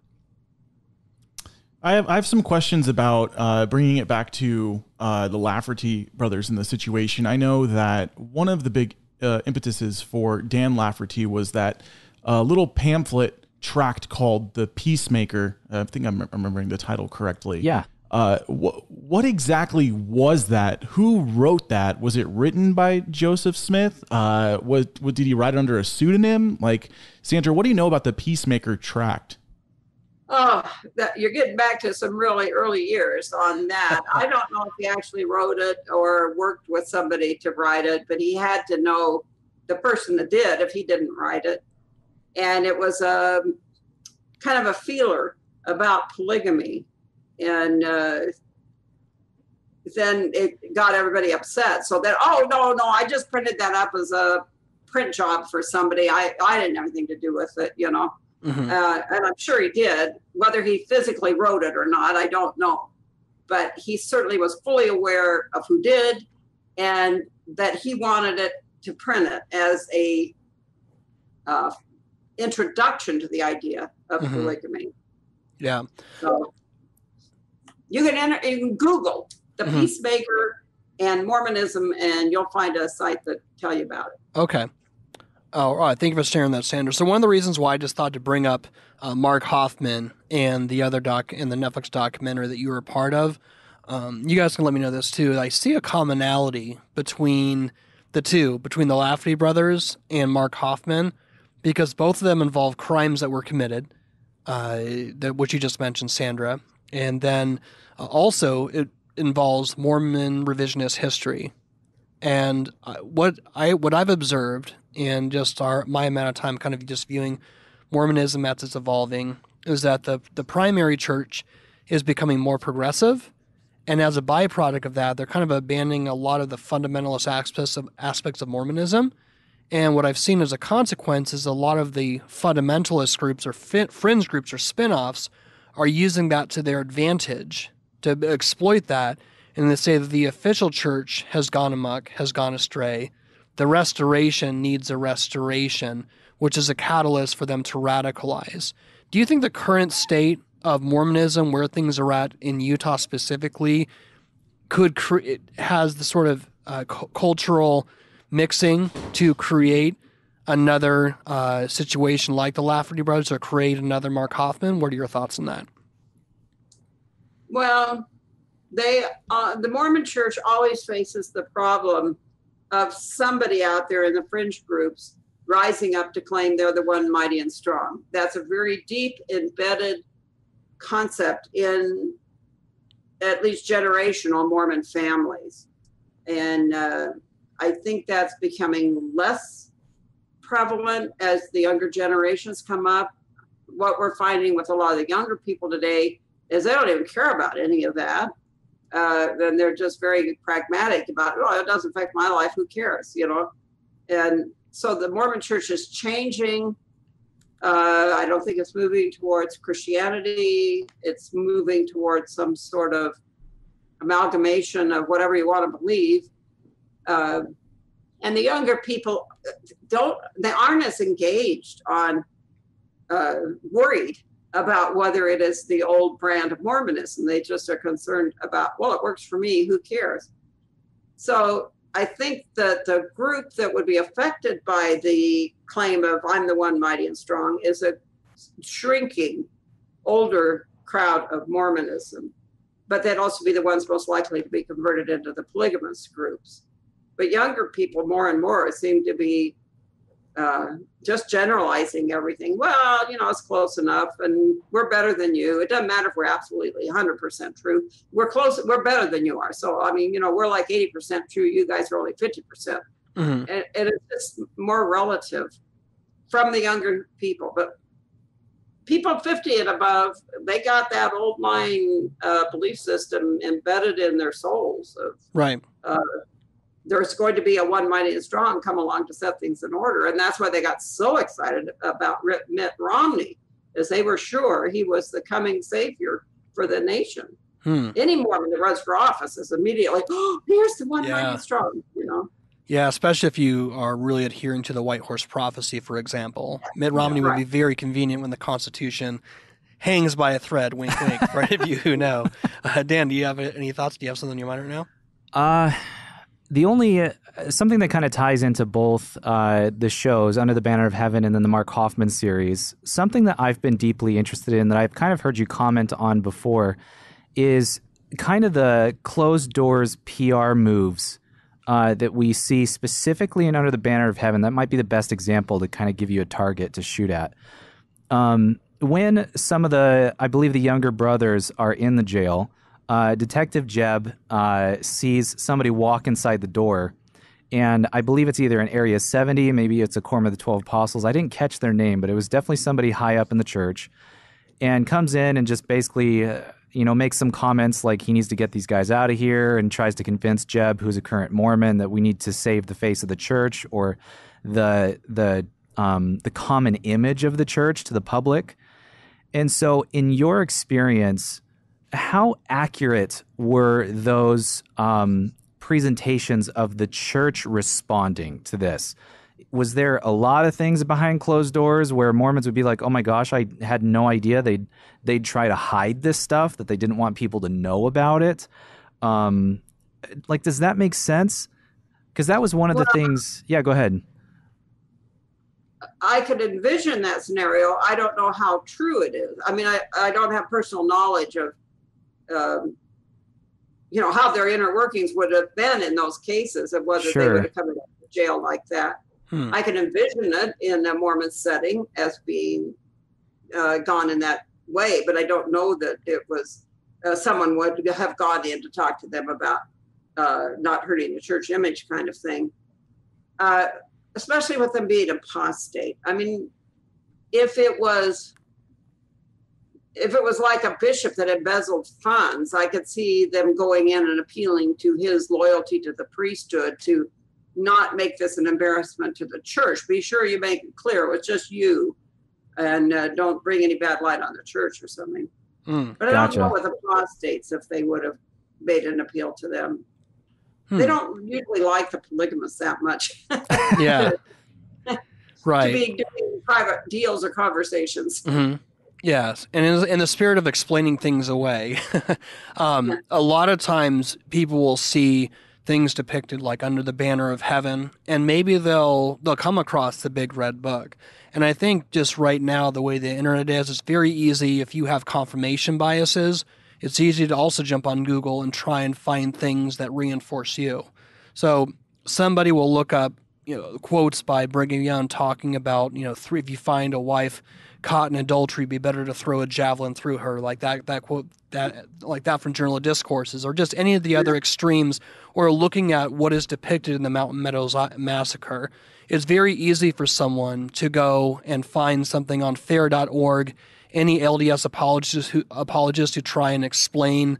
I have some questions about bringing it back to the Lafferty brothers in the situation. I know that one of the big impetuses for Dan Lafferty was that little pamphlet tract called The Peacemaker. I think I'm remembering the title correctly. Yeah. What exactly was that? Who wrote that? Was it written by Joseph Smith? Did he write it under a pseudonym? Like, Sandra, what do you know about the Peacemaker tract? Oh, you're getting back to some really early years on that. I don't know if he actually wrote it or worked with somebody to write it, but he had to know the person that did if he didn't write it. And it was a kind of a feeler about polygamy. And then it got everybody upset. So then, oh, no, I just printed that up as a print job for somebody. I didn't have anything to do with it, you know. Mm-hmm. And I'm sure he did. Whether he physically wrote it or not, I don't know. But he certainly was fully aware of who did and that he wanted it to print it as a introduction to the idea of polygamy. Yeah. So, you can Google the Peacemaker and Mormonism, and you'll find a site that tell you about it. Okay. All right. Thank you for sharing that, Sandra. So one of the reasons why I just thought to bring up Mark Hofmann and the other and the Netflix documentary that you were a part of, you guys can let me know this too. I see a commonality between the two, between the Lafferty brothers and Mark Hofmann, because both of them involve crimes that were committed, which you just mentioned, Sandra. And then also it involves Mormon revisionist history. And what I've observed in just my amount of time kind of just viewing Mormonism as it's evolving is that the primary church is becoming more progressive. And as a byproduct of that, they're kind of abandoning a lot of the fundamentalist aspects of Mormonism. And what I've seen as a consequence is a lot of the fundamentalist groups or fringe groups or spinoffs are using that to their advantage to exploit that. And they say that the official church has gone amok, has gone astray. The restoration needs a restoration, which is a catalyst for them to radicalize. Do you think the current state of Mormonism, where things are at in Utah specifically, has the sort of cultural mixing to create another situation like the Lafferty brothers or create another Mark Hofmann? What are your thoughts on that? Well, the Mormon church always faces the problem of somebody out there in the fringe groups rising up to claim they're the one mighty and strong. That's a very deep embedded concept in at least generational Mormon families. And I think that's becoming less prevalent as the younger generations come up. What we're finding with a lot of the younger people today is they don't even care about any of that. And they're just very pragmatic about, oh, it doesn't affect my life, who cares, you know? And so the Mormon church is changing. I don't think it's moving towards Christianity. It's moving towards some sort of amalgamation of whatever you want to believe. And the younger people aren't as engaged on, worried about whether it is the old brand of Mormonism. They just are concerned about, well, it works for me, who cares? So I think that the group that would be affected by the claim of I'm the one mighty and strong is a shrinking older crowd of Mormonism, but they'd also be the ones most likely to be converted into the polygamous groups. But younger people more and more seem to be just generalizing everything. Well, you know, it's close enough and we're better than you. It doesn't matter if we're absolutely 100% true. We're close. We're better than you are. So, I mean, you know, we're like 80% true. You guys are only 50%. Mm-hmm. And it's just more relative from the younger people. But people 50 and above, they got that old line belief system embedded in their souls. Of, right. There's going to be a one mighty and strong come along to set things in order. And that's why they got so excited about Mitt Romney, is they were sure he was the coming savior for the nation. Hmm. Any Mormon that runs for office is immediately, oh, here's the one mighty and strong, you know. Yeah, especially if you are really adhering to the White Horse Prophecy, for example. Mitt Romney would be very convenient when the Constitution hangs by a thread, wink, wink, for any of you who know. Dan, do you have any thoughts? Do you have something in your mind right now? The only something that kind of ties into both the shows, Under the Banner of Heaven and then the Mark Hofmann series, something that I've been deeply interested in that I've kind of heard you comment on before is kind of the closed doors PR moves that we see specifically in Under the Banner of Heaven. That might be the best example to kind of give you a target to shoot at. When some of the, I believe the younger brothers are in the jail, Detective Jeb sees somebody walk inside the door, and I believe it's either in Area 70, maybe it's a Quorum of the 12 Apostles. I didn't catch their name, but it was definitely somebody high up in the church, and comes in and just basically... you know, makes some comments like he needs to get these guys out of here, and tries to convince Jeb, who's a current Mormon, that we need to save the face of the church, or the common image of the church to the public. And so in your experience, how accurate were those presentations of the church responding to this? Was there a lot of things behind closed doors where Mormons would be like, oh my gosh, I had no idea they'd try to hide this stuff, that they didn't want people to know about it? Like, does that make sense? Because that was one of the things. Yeah, go ahead. I could envision that scenario. I don't know how true it is. I mean, I don't have personal knowledge of, you know, how their inner workings would have been in those cases, and whether they would have come out of jail like that. I can envision it in a Mormon setting as being gone in that way, but I don't know that it was someone would have gone in to talk to them about not hurting the church image kind of thing, especially with them being apostate. I mean, if it was like a bishop that embezzled funds, I could see them going in and appealing to his loyalty to the priesthood to not make this an embarrassment to the church. Be sure you make it clear it was just you, and don't bring any bad light on the church or something. But I don't know with apostates if they would have made an appeal to them. They don't usually like the polygamists that much. Yeah. Right. To be doing private deals or conversations. Mm-hmm. Yes, and in the spirit of explaining things away, a lot of times people will see things depicted like Under the Banner of Heaven, and maybe they'll come across the big red book. And I think just right now, the way the internet is, it's very easy, if you have confirmation biases, it's easy to also jump on Google and try and find things that reinforce you. So somebody will look up, you know, quotes by Brigham Young talking about, you know, if you find a wife caught in adultery, be better to throw a javelin through her, like that quote, that like that from Journal of Discourses, or just any of the other extremes, or looking at what is depicted in the Mountain Meadows massacre. It's very easy for someone to go and find something on fair.org, any LDS apologists who try and explain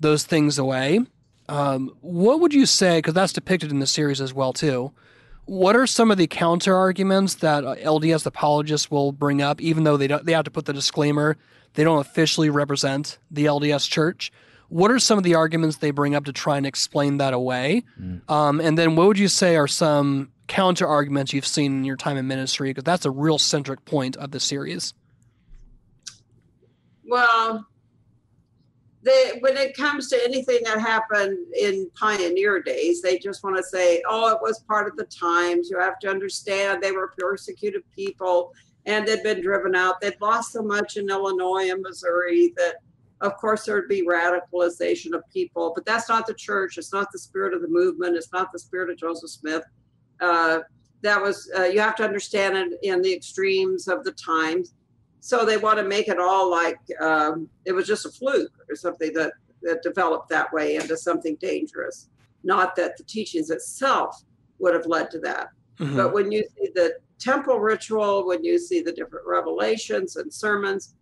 those things away. What would you say, because that's depicted in the series as well too, what are some of the counter arguments that LDS apologists will bring up, even though they have to put the disclaimer they don't officially represent the LDS Church? What are some of the arguments they bring up to try and explain that away? And then what would you say are some counter arguments you've seen in your time in ministry? Because that's a real centric point of the series. Well, when it comes to anything that happened in pioneer days, they just want to say, oh, it was part of the times. You have to understand they were persecuted people, and they'd been driven out. They'd lost so much in Illinois and Missouri that, of course, there'd be radicalization of people. But that's not the church. It's not the spirit of the movement. It's not the spirit of Joseph Smith. That was you have to understand it in the extremes of the times. So they want to make it all like it was just a fluke or something that developed that way into something dangerous. Not that the teachings itself would have led to that. Mm-hmm. But when you see the temple ritual, when you see the different revelations and sermons,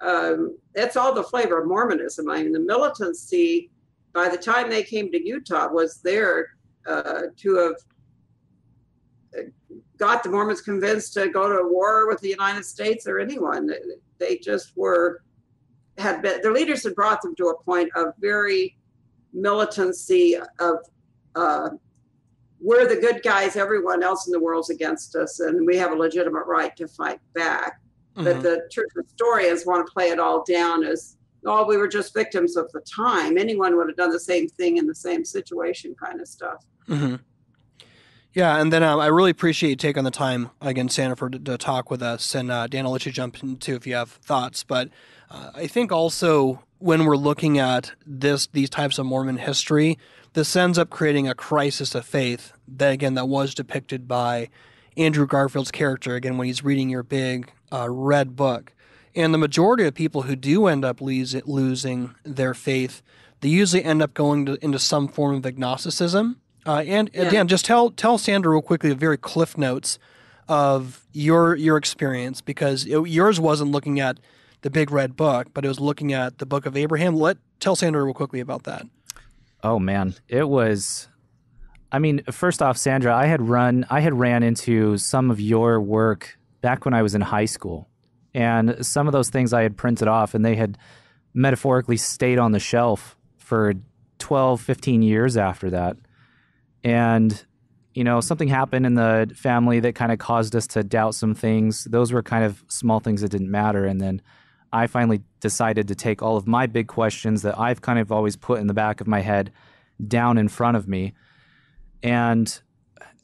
that's all the flavor of Mormonism. I mean, the militancy, by the time they came to Utah, was there to have got the Mormons convinced to go to war with the United States or anyone. They just were, had been, their leaders had brought them to a point of very militancy of we're the good guys, everyone else in the world's against us, and we have a legitimate right to fight back. Mm-hmm. But the church historians want to play it all down as, oh, we were just victims of the time. Anyone would have done the same thing in the same situation kind of stuff. Mm-hmm. Yeah, and then I really appreciate you taking the time, again, Sandra, to talk with us. And Dan, I'll let you jump in, too, if you have thoughts. But I think also when we're looking at these types of Mormon history, this ends up creating a crisis of faith that, again, that was depicted by Andrew Garfield's character, again, when he's reading your big red book. And the majority of people who do end up losing their faith, they usually end up going into some form of agnosticism. Dan, just tell Sandra real quickly, very cliff notes of your experience, because yours wasn't looking at the big red book, but it was looking at the Book of Abraham. Tell Sandra real quickly about that. Oh man, it was. I mean, first off, Sandra, I had ran into some of your work back when I was in high school. And some of those things I had printed off, and they had metaphorically stayed on the shelf for 12, 15 years after that. And, you know, something happened in the family that kind of caused us to doubt some things. Those were kind of small things that didn't matter. And then I finally decided to take all of my big questions that I've kind of always put in the back of my head down in front of me. And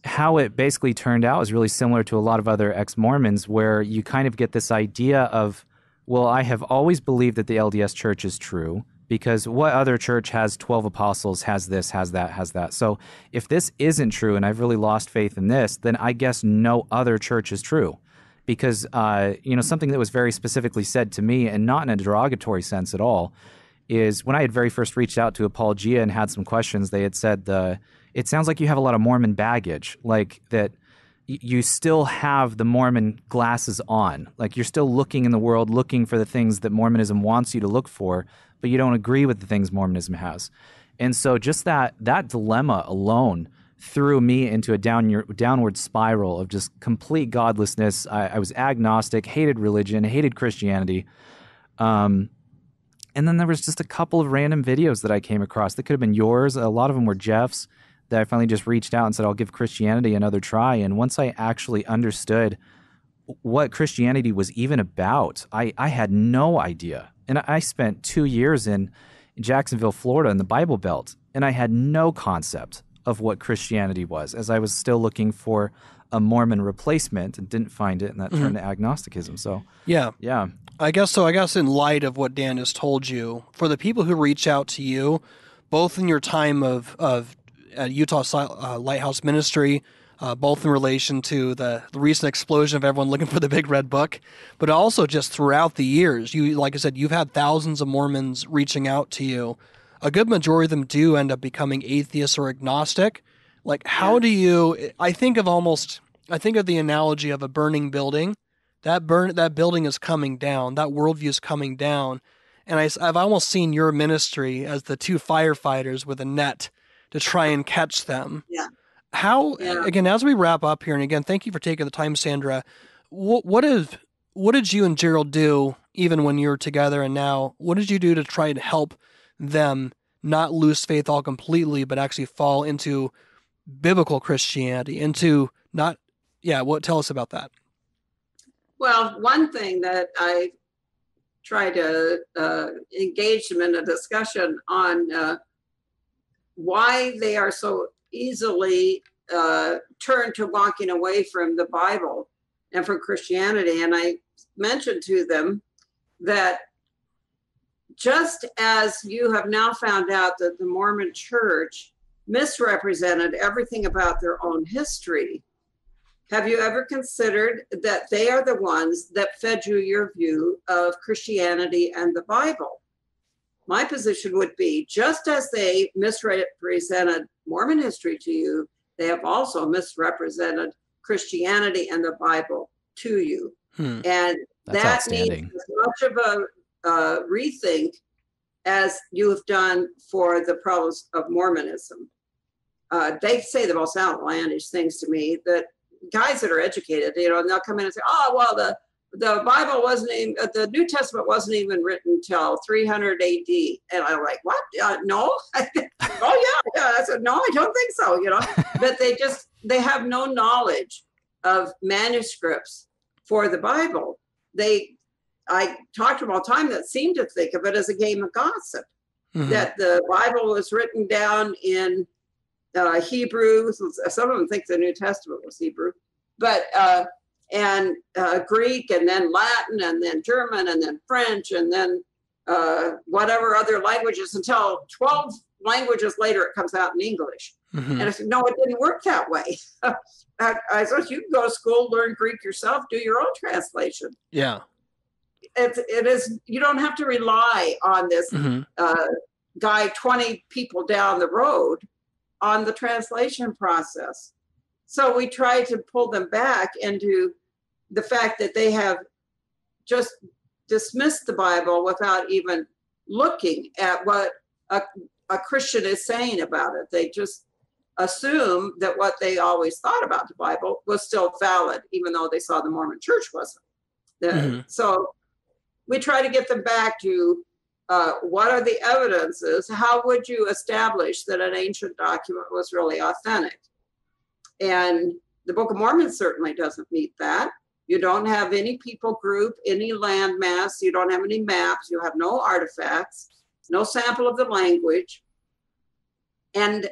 how it basically turned out is really similar to a lot of other ex-Mormons, where you kind of get this idea of, well, I have always believed that the LDS Church is true, because what other church has 12 apostles, has this, has that, has that. So if this isn't true and I've really lost faith in this, then I guess no other church is true. Because, something that was very specifically said to me, and not in a derogatory sense at all, is when I had very first reached out to Apologia and had some questions, they had said it sounds like you have a lot of Mormon baggage, like that you still have the Mormon glasses on. Like you're still looking in the world, looking for the things that Mormonism wants you to look for, but you don't agree with the things Mormonism has. And so just that dilemma alone threw me into a downward spiral of just complete godlessness. I was agnostic, hated religion, hated Christianity. And then there was just a couple of random videos that I came across that could have been yours. A lot of them were Jeff's. That I finally just reached out and said, I'll give Christianity another try. And once I actually understood what Christianity was even about, I had no idea. And I spent 2 years in Jacksonville, Florida, in the Bible Belt, and I had no concept of what Christianity was, as I was still looking for a Mormon replacement and didn't find it, and that turned to agnosticism. So yeah. I guess in light of what Dan has told you, for the people who reach out to you, both in your time of at Utah Lighthouse Ministry, both in relation to the recent explosion of everyone looking for the big red book, but also just throughout the years. You, like I said, you've had thousands of Mormons reaching out to you. A good majority of them do end up becoming atheists or agnostic. Like, how do you, I think of the analogy of a burning building. That building is coming down. That worldview is coming down. And I've almost seen your ministry as the two firefighters with a net to try and catch them. Yeah. Again, as we wrap up here, and again, thank you for taking the time, Sandra, what did you and Gerald do, even when you were together and now, what did you do to try to help them not lose faith all completely, but actually fall into biblical Christianity, tell us about that. Well, one thing that I try to engage them in a discussion on why they are so easily turned to walking away from the Bible and from Christianity. And I mentioned to them that just as you have now found out that the Mormon Church misrepresented everything about their own history, have you ever considered that they are the ones that fed you your view of Christianity and the Bible? My position would be, just as they misrepresented Mormon history to you, they have also misrepresented Christianity and the Bible to you. And that needs as much of a rethink as you have done for the problems of Mormonism. They say the most outlandish things to me, that guys that are educated, you know, and they'll come in and say, oh, well, the Bible wasn't even, the New Testament wasn't even written till 300 AD. And I'm like, what? No? oh, yeah. I said, no, I don't think so, you know. But they have no knowledge of manuscripts for the Bible. I talked to them all the time that seemed to think of it as a game of gossip, that the Bible was written down in Hebrew. Some of them think the New Testament was Hebrew, but and Greek, and then Latin, and then German, and then French, and then whatever other languages, until 12 languages later it comes out in English. And I said, no, it didn't work that way. I said, you can go to school, learn Greek yourself, do your own translation. Yeah. It is, you don't have to rely on this guy 20 people down the road on the translation process. So we try to pull them back into the fact that they have just dismissed the Bible without even looking at what a Christian is saying about it. They just assume that what they always thought about the Bible was still valid, even though they saw the Mormon Church wasn't. So we try to get them back to what are the evidences? How would you establish that an ancient document was really authentic? And the Book of Mormon certainly doesn't meet that. You don't have any people group, any land mass. You don't have any maps. You have no artifacts, no sample of the language. And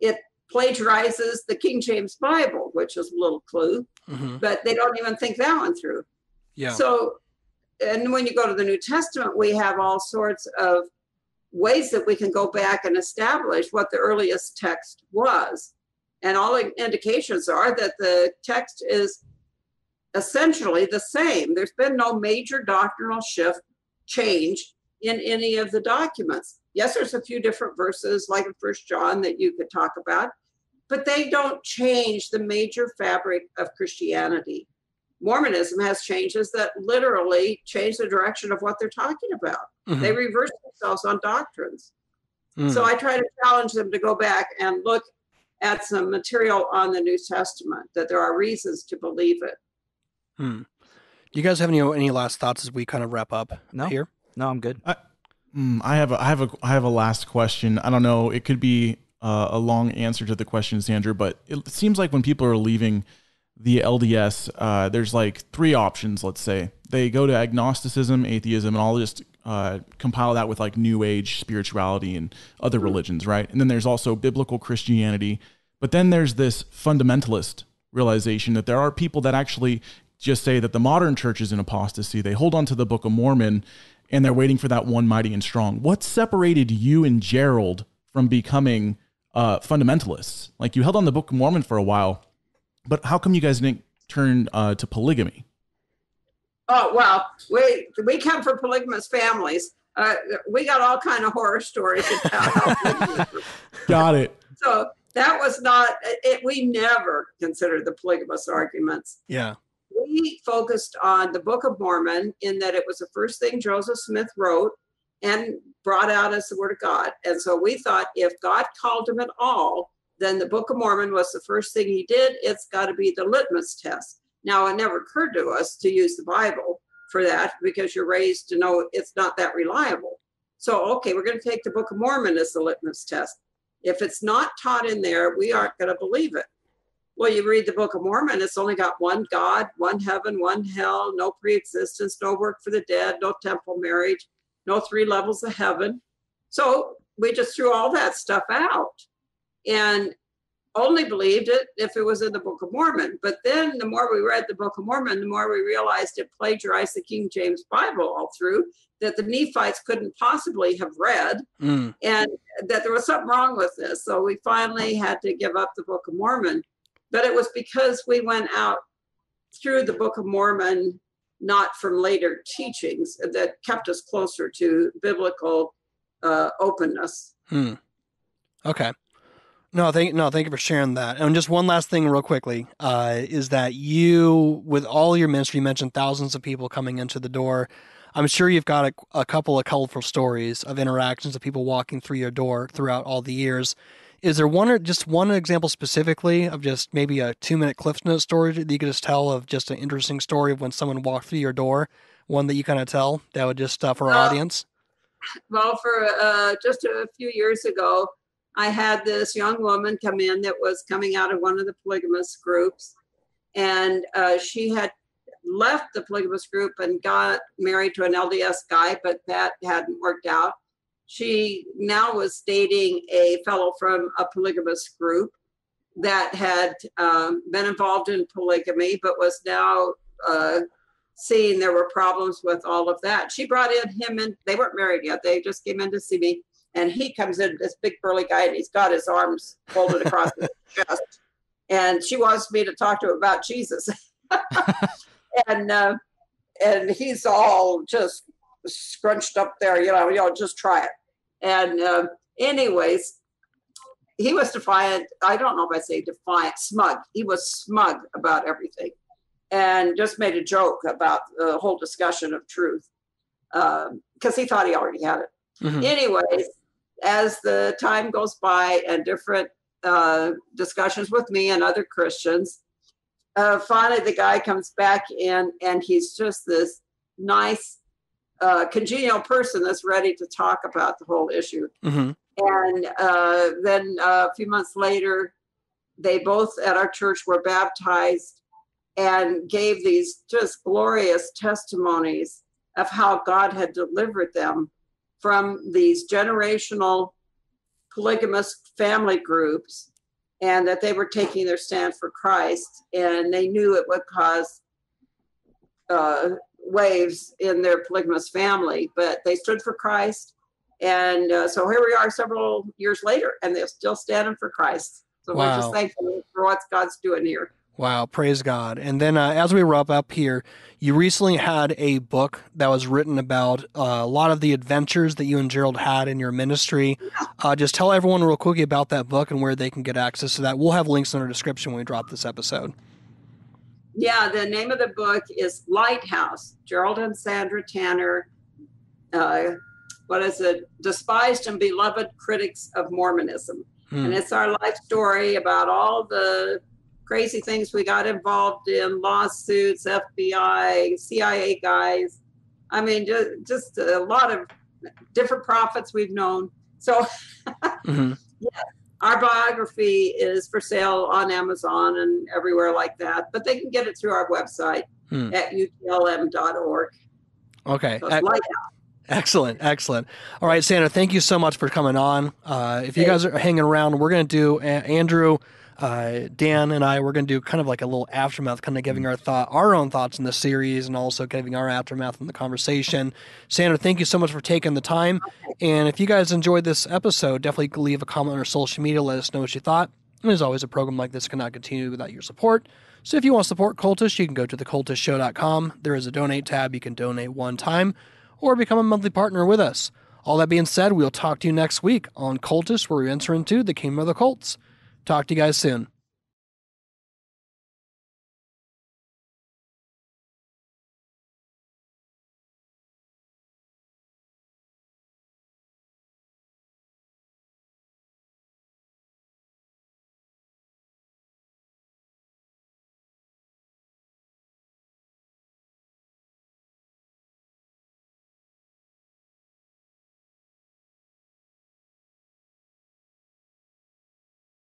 it plagiarizes the King James Bible, which is a little clue, but they don't even think that one through. Yeah. So, and when you go to the New Testament, we have all sorts of ways that we can go back and establish what the earliest text was. And all indications are that the text is essentially the same. There's been no major doctrinal shift, change in any of the documents. Yes, there's a few different verses, like in 1 John, that you could talk about, but they don't change the major fabric of Christianity. Mormonism has changes that literally change the direction of what they're talking about. They reverse themselves on doctrines. So I try to challenge them to go back and look at some material on the New Testament, that there are reasons to believe it. Do you guys have any last thoughts as we kind of wrap up here? No, I'm good. I have a last question. I don't know. It could be a long answer to the question, Sandra, but it seems like when people are leaving the LDS, there's like three options, let's say. They go to agnosticism, atheism, and I'll just compile that with like New Age spirituality and other religions, right? And then there's also biblical Christianity. But then there's this fundamentalist realization that there are people that actually just say that the modern church is in apostasy. They hold on to the Book of Mormon, and they're waiting for that one mighty and strong. What separated you and Gerald from becoming fundamentalists? Like, you held on the Book of Mormon for a while, but how come you guys didn't turn to polygamy? Oh, well, we come from polygamous families. We got all kind of horror stories about how Got it. So that was not it. We never considered the polygamous arguments. Yeah. We focused on the Book of Mormon in that it was the first thing Joseph Smith wrote and brought out as the Word of God. And so we thought if God called him at all, then the Book of Mormon was the first thing he did. It's got to be the litmus test. Now, it never occurred to us to use the Bible for that, because you're raised to know it's not that reliable. So, okay, we're going to take the Book of Mormon as the litmus test. If it's not taught in there, we aren't going to believe it. Well, you read the Book of Mormon, it's only got one God, one heaven, one hell, no preexistence, no work for the dead, no temple marriage, no three levels of heaven. So we just threw all that stuff out and only believed it if it was in the Book of Mormon. But then the more we read the Book of Mormon, the more we realized it plagiarized the King James Bible all through, that the Nephites couldn't possibly have read, and that there was something wrong with this. So we finally had to give up the Book of Mormon. But it was because we went out through the Book of Mormon, not from later teachings, that kept us closer to biblical openness. Okay. Thank you for sharing that. And just one last thing real quickly, is that you, with all your ministry, you mentioned thousands of people coming into the door. I'm sure you've got a couple of colorful stories of interactions of people walking through your door throughout all the years. Is there one or just one example specifically of just maybe a 2-minute Cliff Note story that you could just tell of just an interesting story of when someone walked through your door, one that you kind of tell that would just for our audience? Well, for just a few years ago, I had this young woman come in that was coming out of one of the polygamous groups, and she had left the polygamous group and got married to an LDS guy, but that hadn't worked out. She now was dating a fellow from a polygamous group that had been involved in polygamy, but was now seeing there were problems with all of that. She brought him in. They weren't married yet. They just came in to see me. And he comes in, this big burly guy, and he's got his arms folded across his chest. And she wants me to talk to him about Jesus. And he's all just scrunched up there, just try it. And anyways, he was defiant. I don't know if I say defiant, smug. He was smug about everything and just made a joke about the whole discussion of truth because he thought he already had it. Mm-hmm. Anyways, as the time goes by and different discussions with me and other Christians, finally the guy comes back in, and he's just this nice, congenial person that's ready to talk about the whole issue. Mm-hmm. And then a few months later, they both at our church were baptized and gave these just glorious testimonies of how God had delivered them from these generational polygamous family groups, and that they were taking their stand for Christ, and they knew it would cause waves in their polygamous family, but they stood for Christ. And so here we are several years later, and they're still standing for Christ. So wow. We're just thankful for what God's doing here. Wow, praise God. And then as we wrap up here, you recently had a book that was written about a lot of the adventures that you and Gerald had in your ministry. Just tell everyone real quickly about that book and where they can get access to that. We'll have links in our description when we drop this episode. Yeah, the name of the book is Lighthouse, Gerald and Sandra Tanner, Despised and Beloved Critics of Mormonism. Hmm. And it's our life story about all the crazy things we got involved in, lawsuits, FBI, CIA guys. I mean, just a lot of different prophets we've known. So mm-hmm. Yeah, our biography is for sale on Amazon and everywhere like that, but they can get it through our website at utlm.org. Okay. So Excellent. All right, Sandra, thank you so much for coming on. If you guys are hanging around, we're going to do Andrew, Dan and I, we're going to do kind of like a little aftermath, kind of giving our own thoughts in the series and also giving our aftermath in the conversation. Sandra, thank you so much for taking the time. And if you guys enjoyed this episode, definitely leave a comment on our social media. Let us know what you thought. And as always, a program like this cannot continue without your support. So if you want to support Cultish, you can go to thecultistshow.com. There is a donate tab. You can donate one time or become a monthly partner with us. All that being said, we'll talk to you next week on Cultish, where we enter into the Kingdom of the Cults. Talk to you guys soon.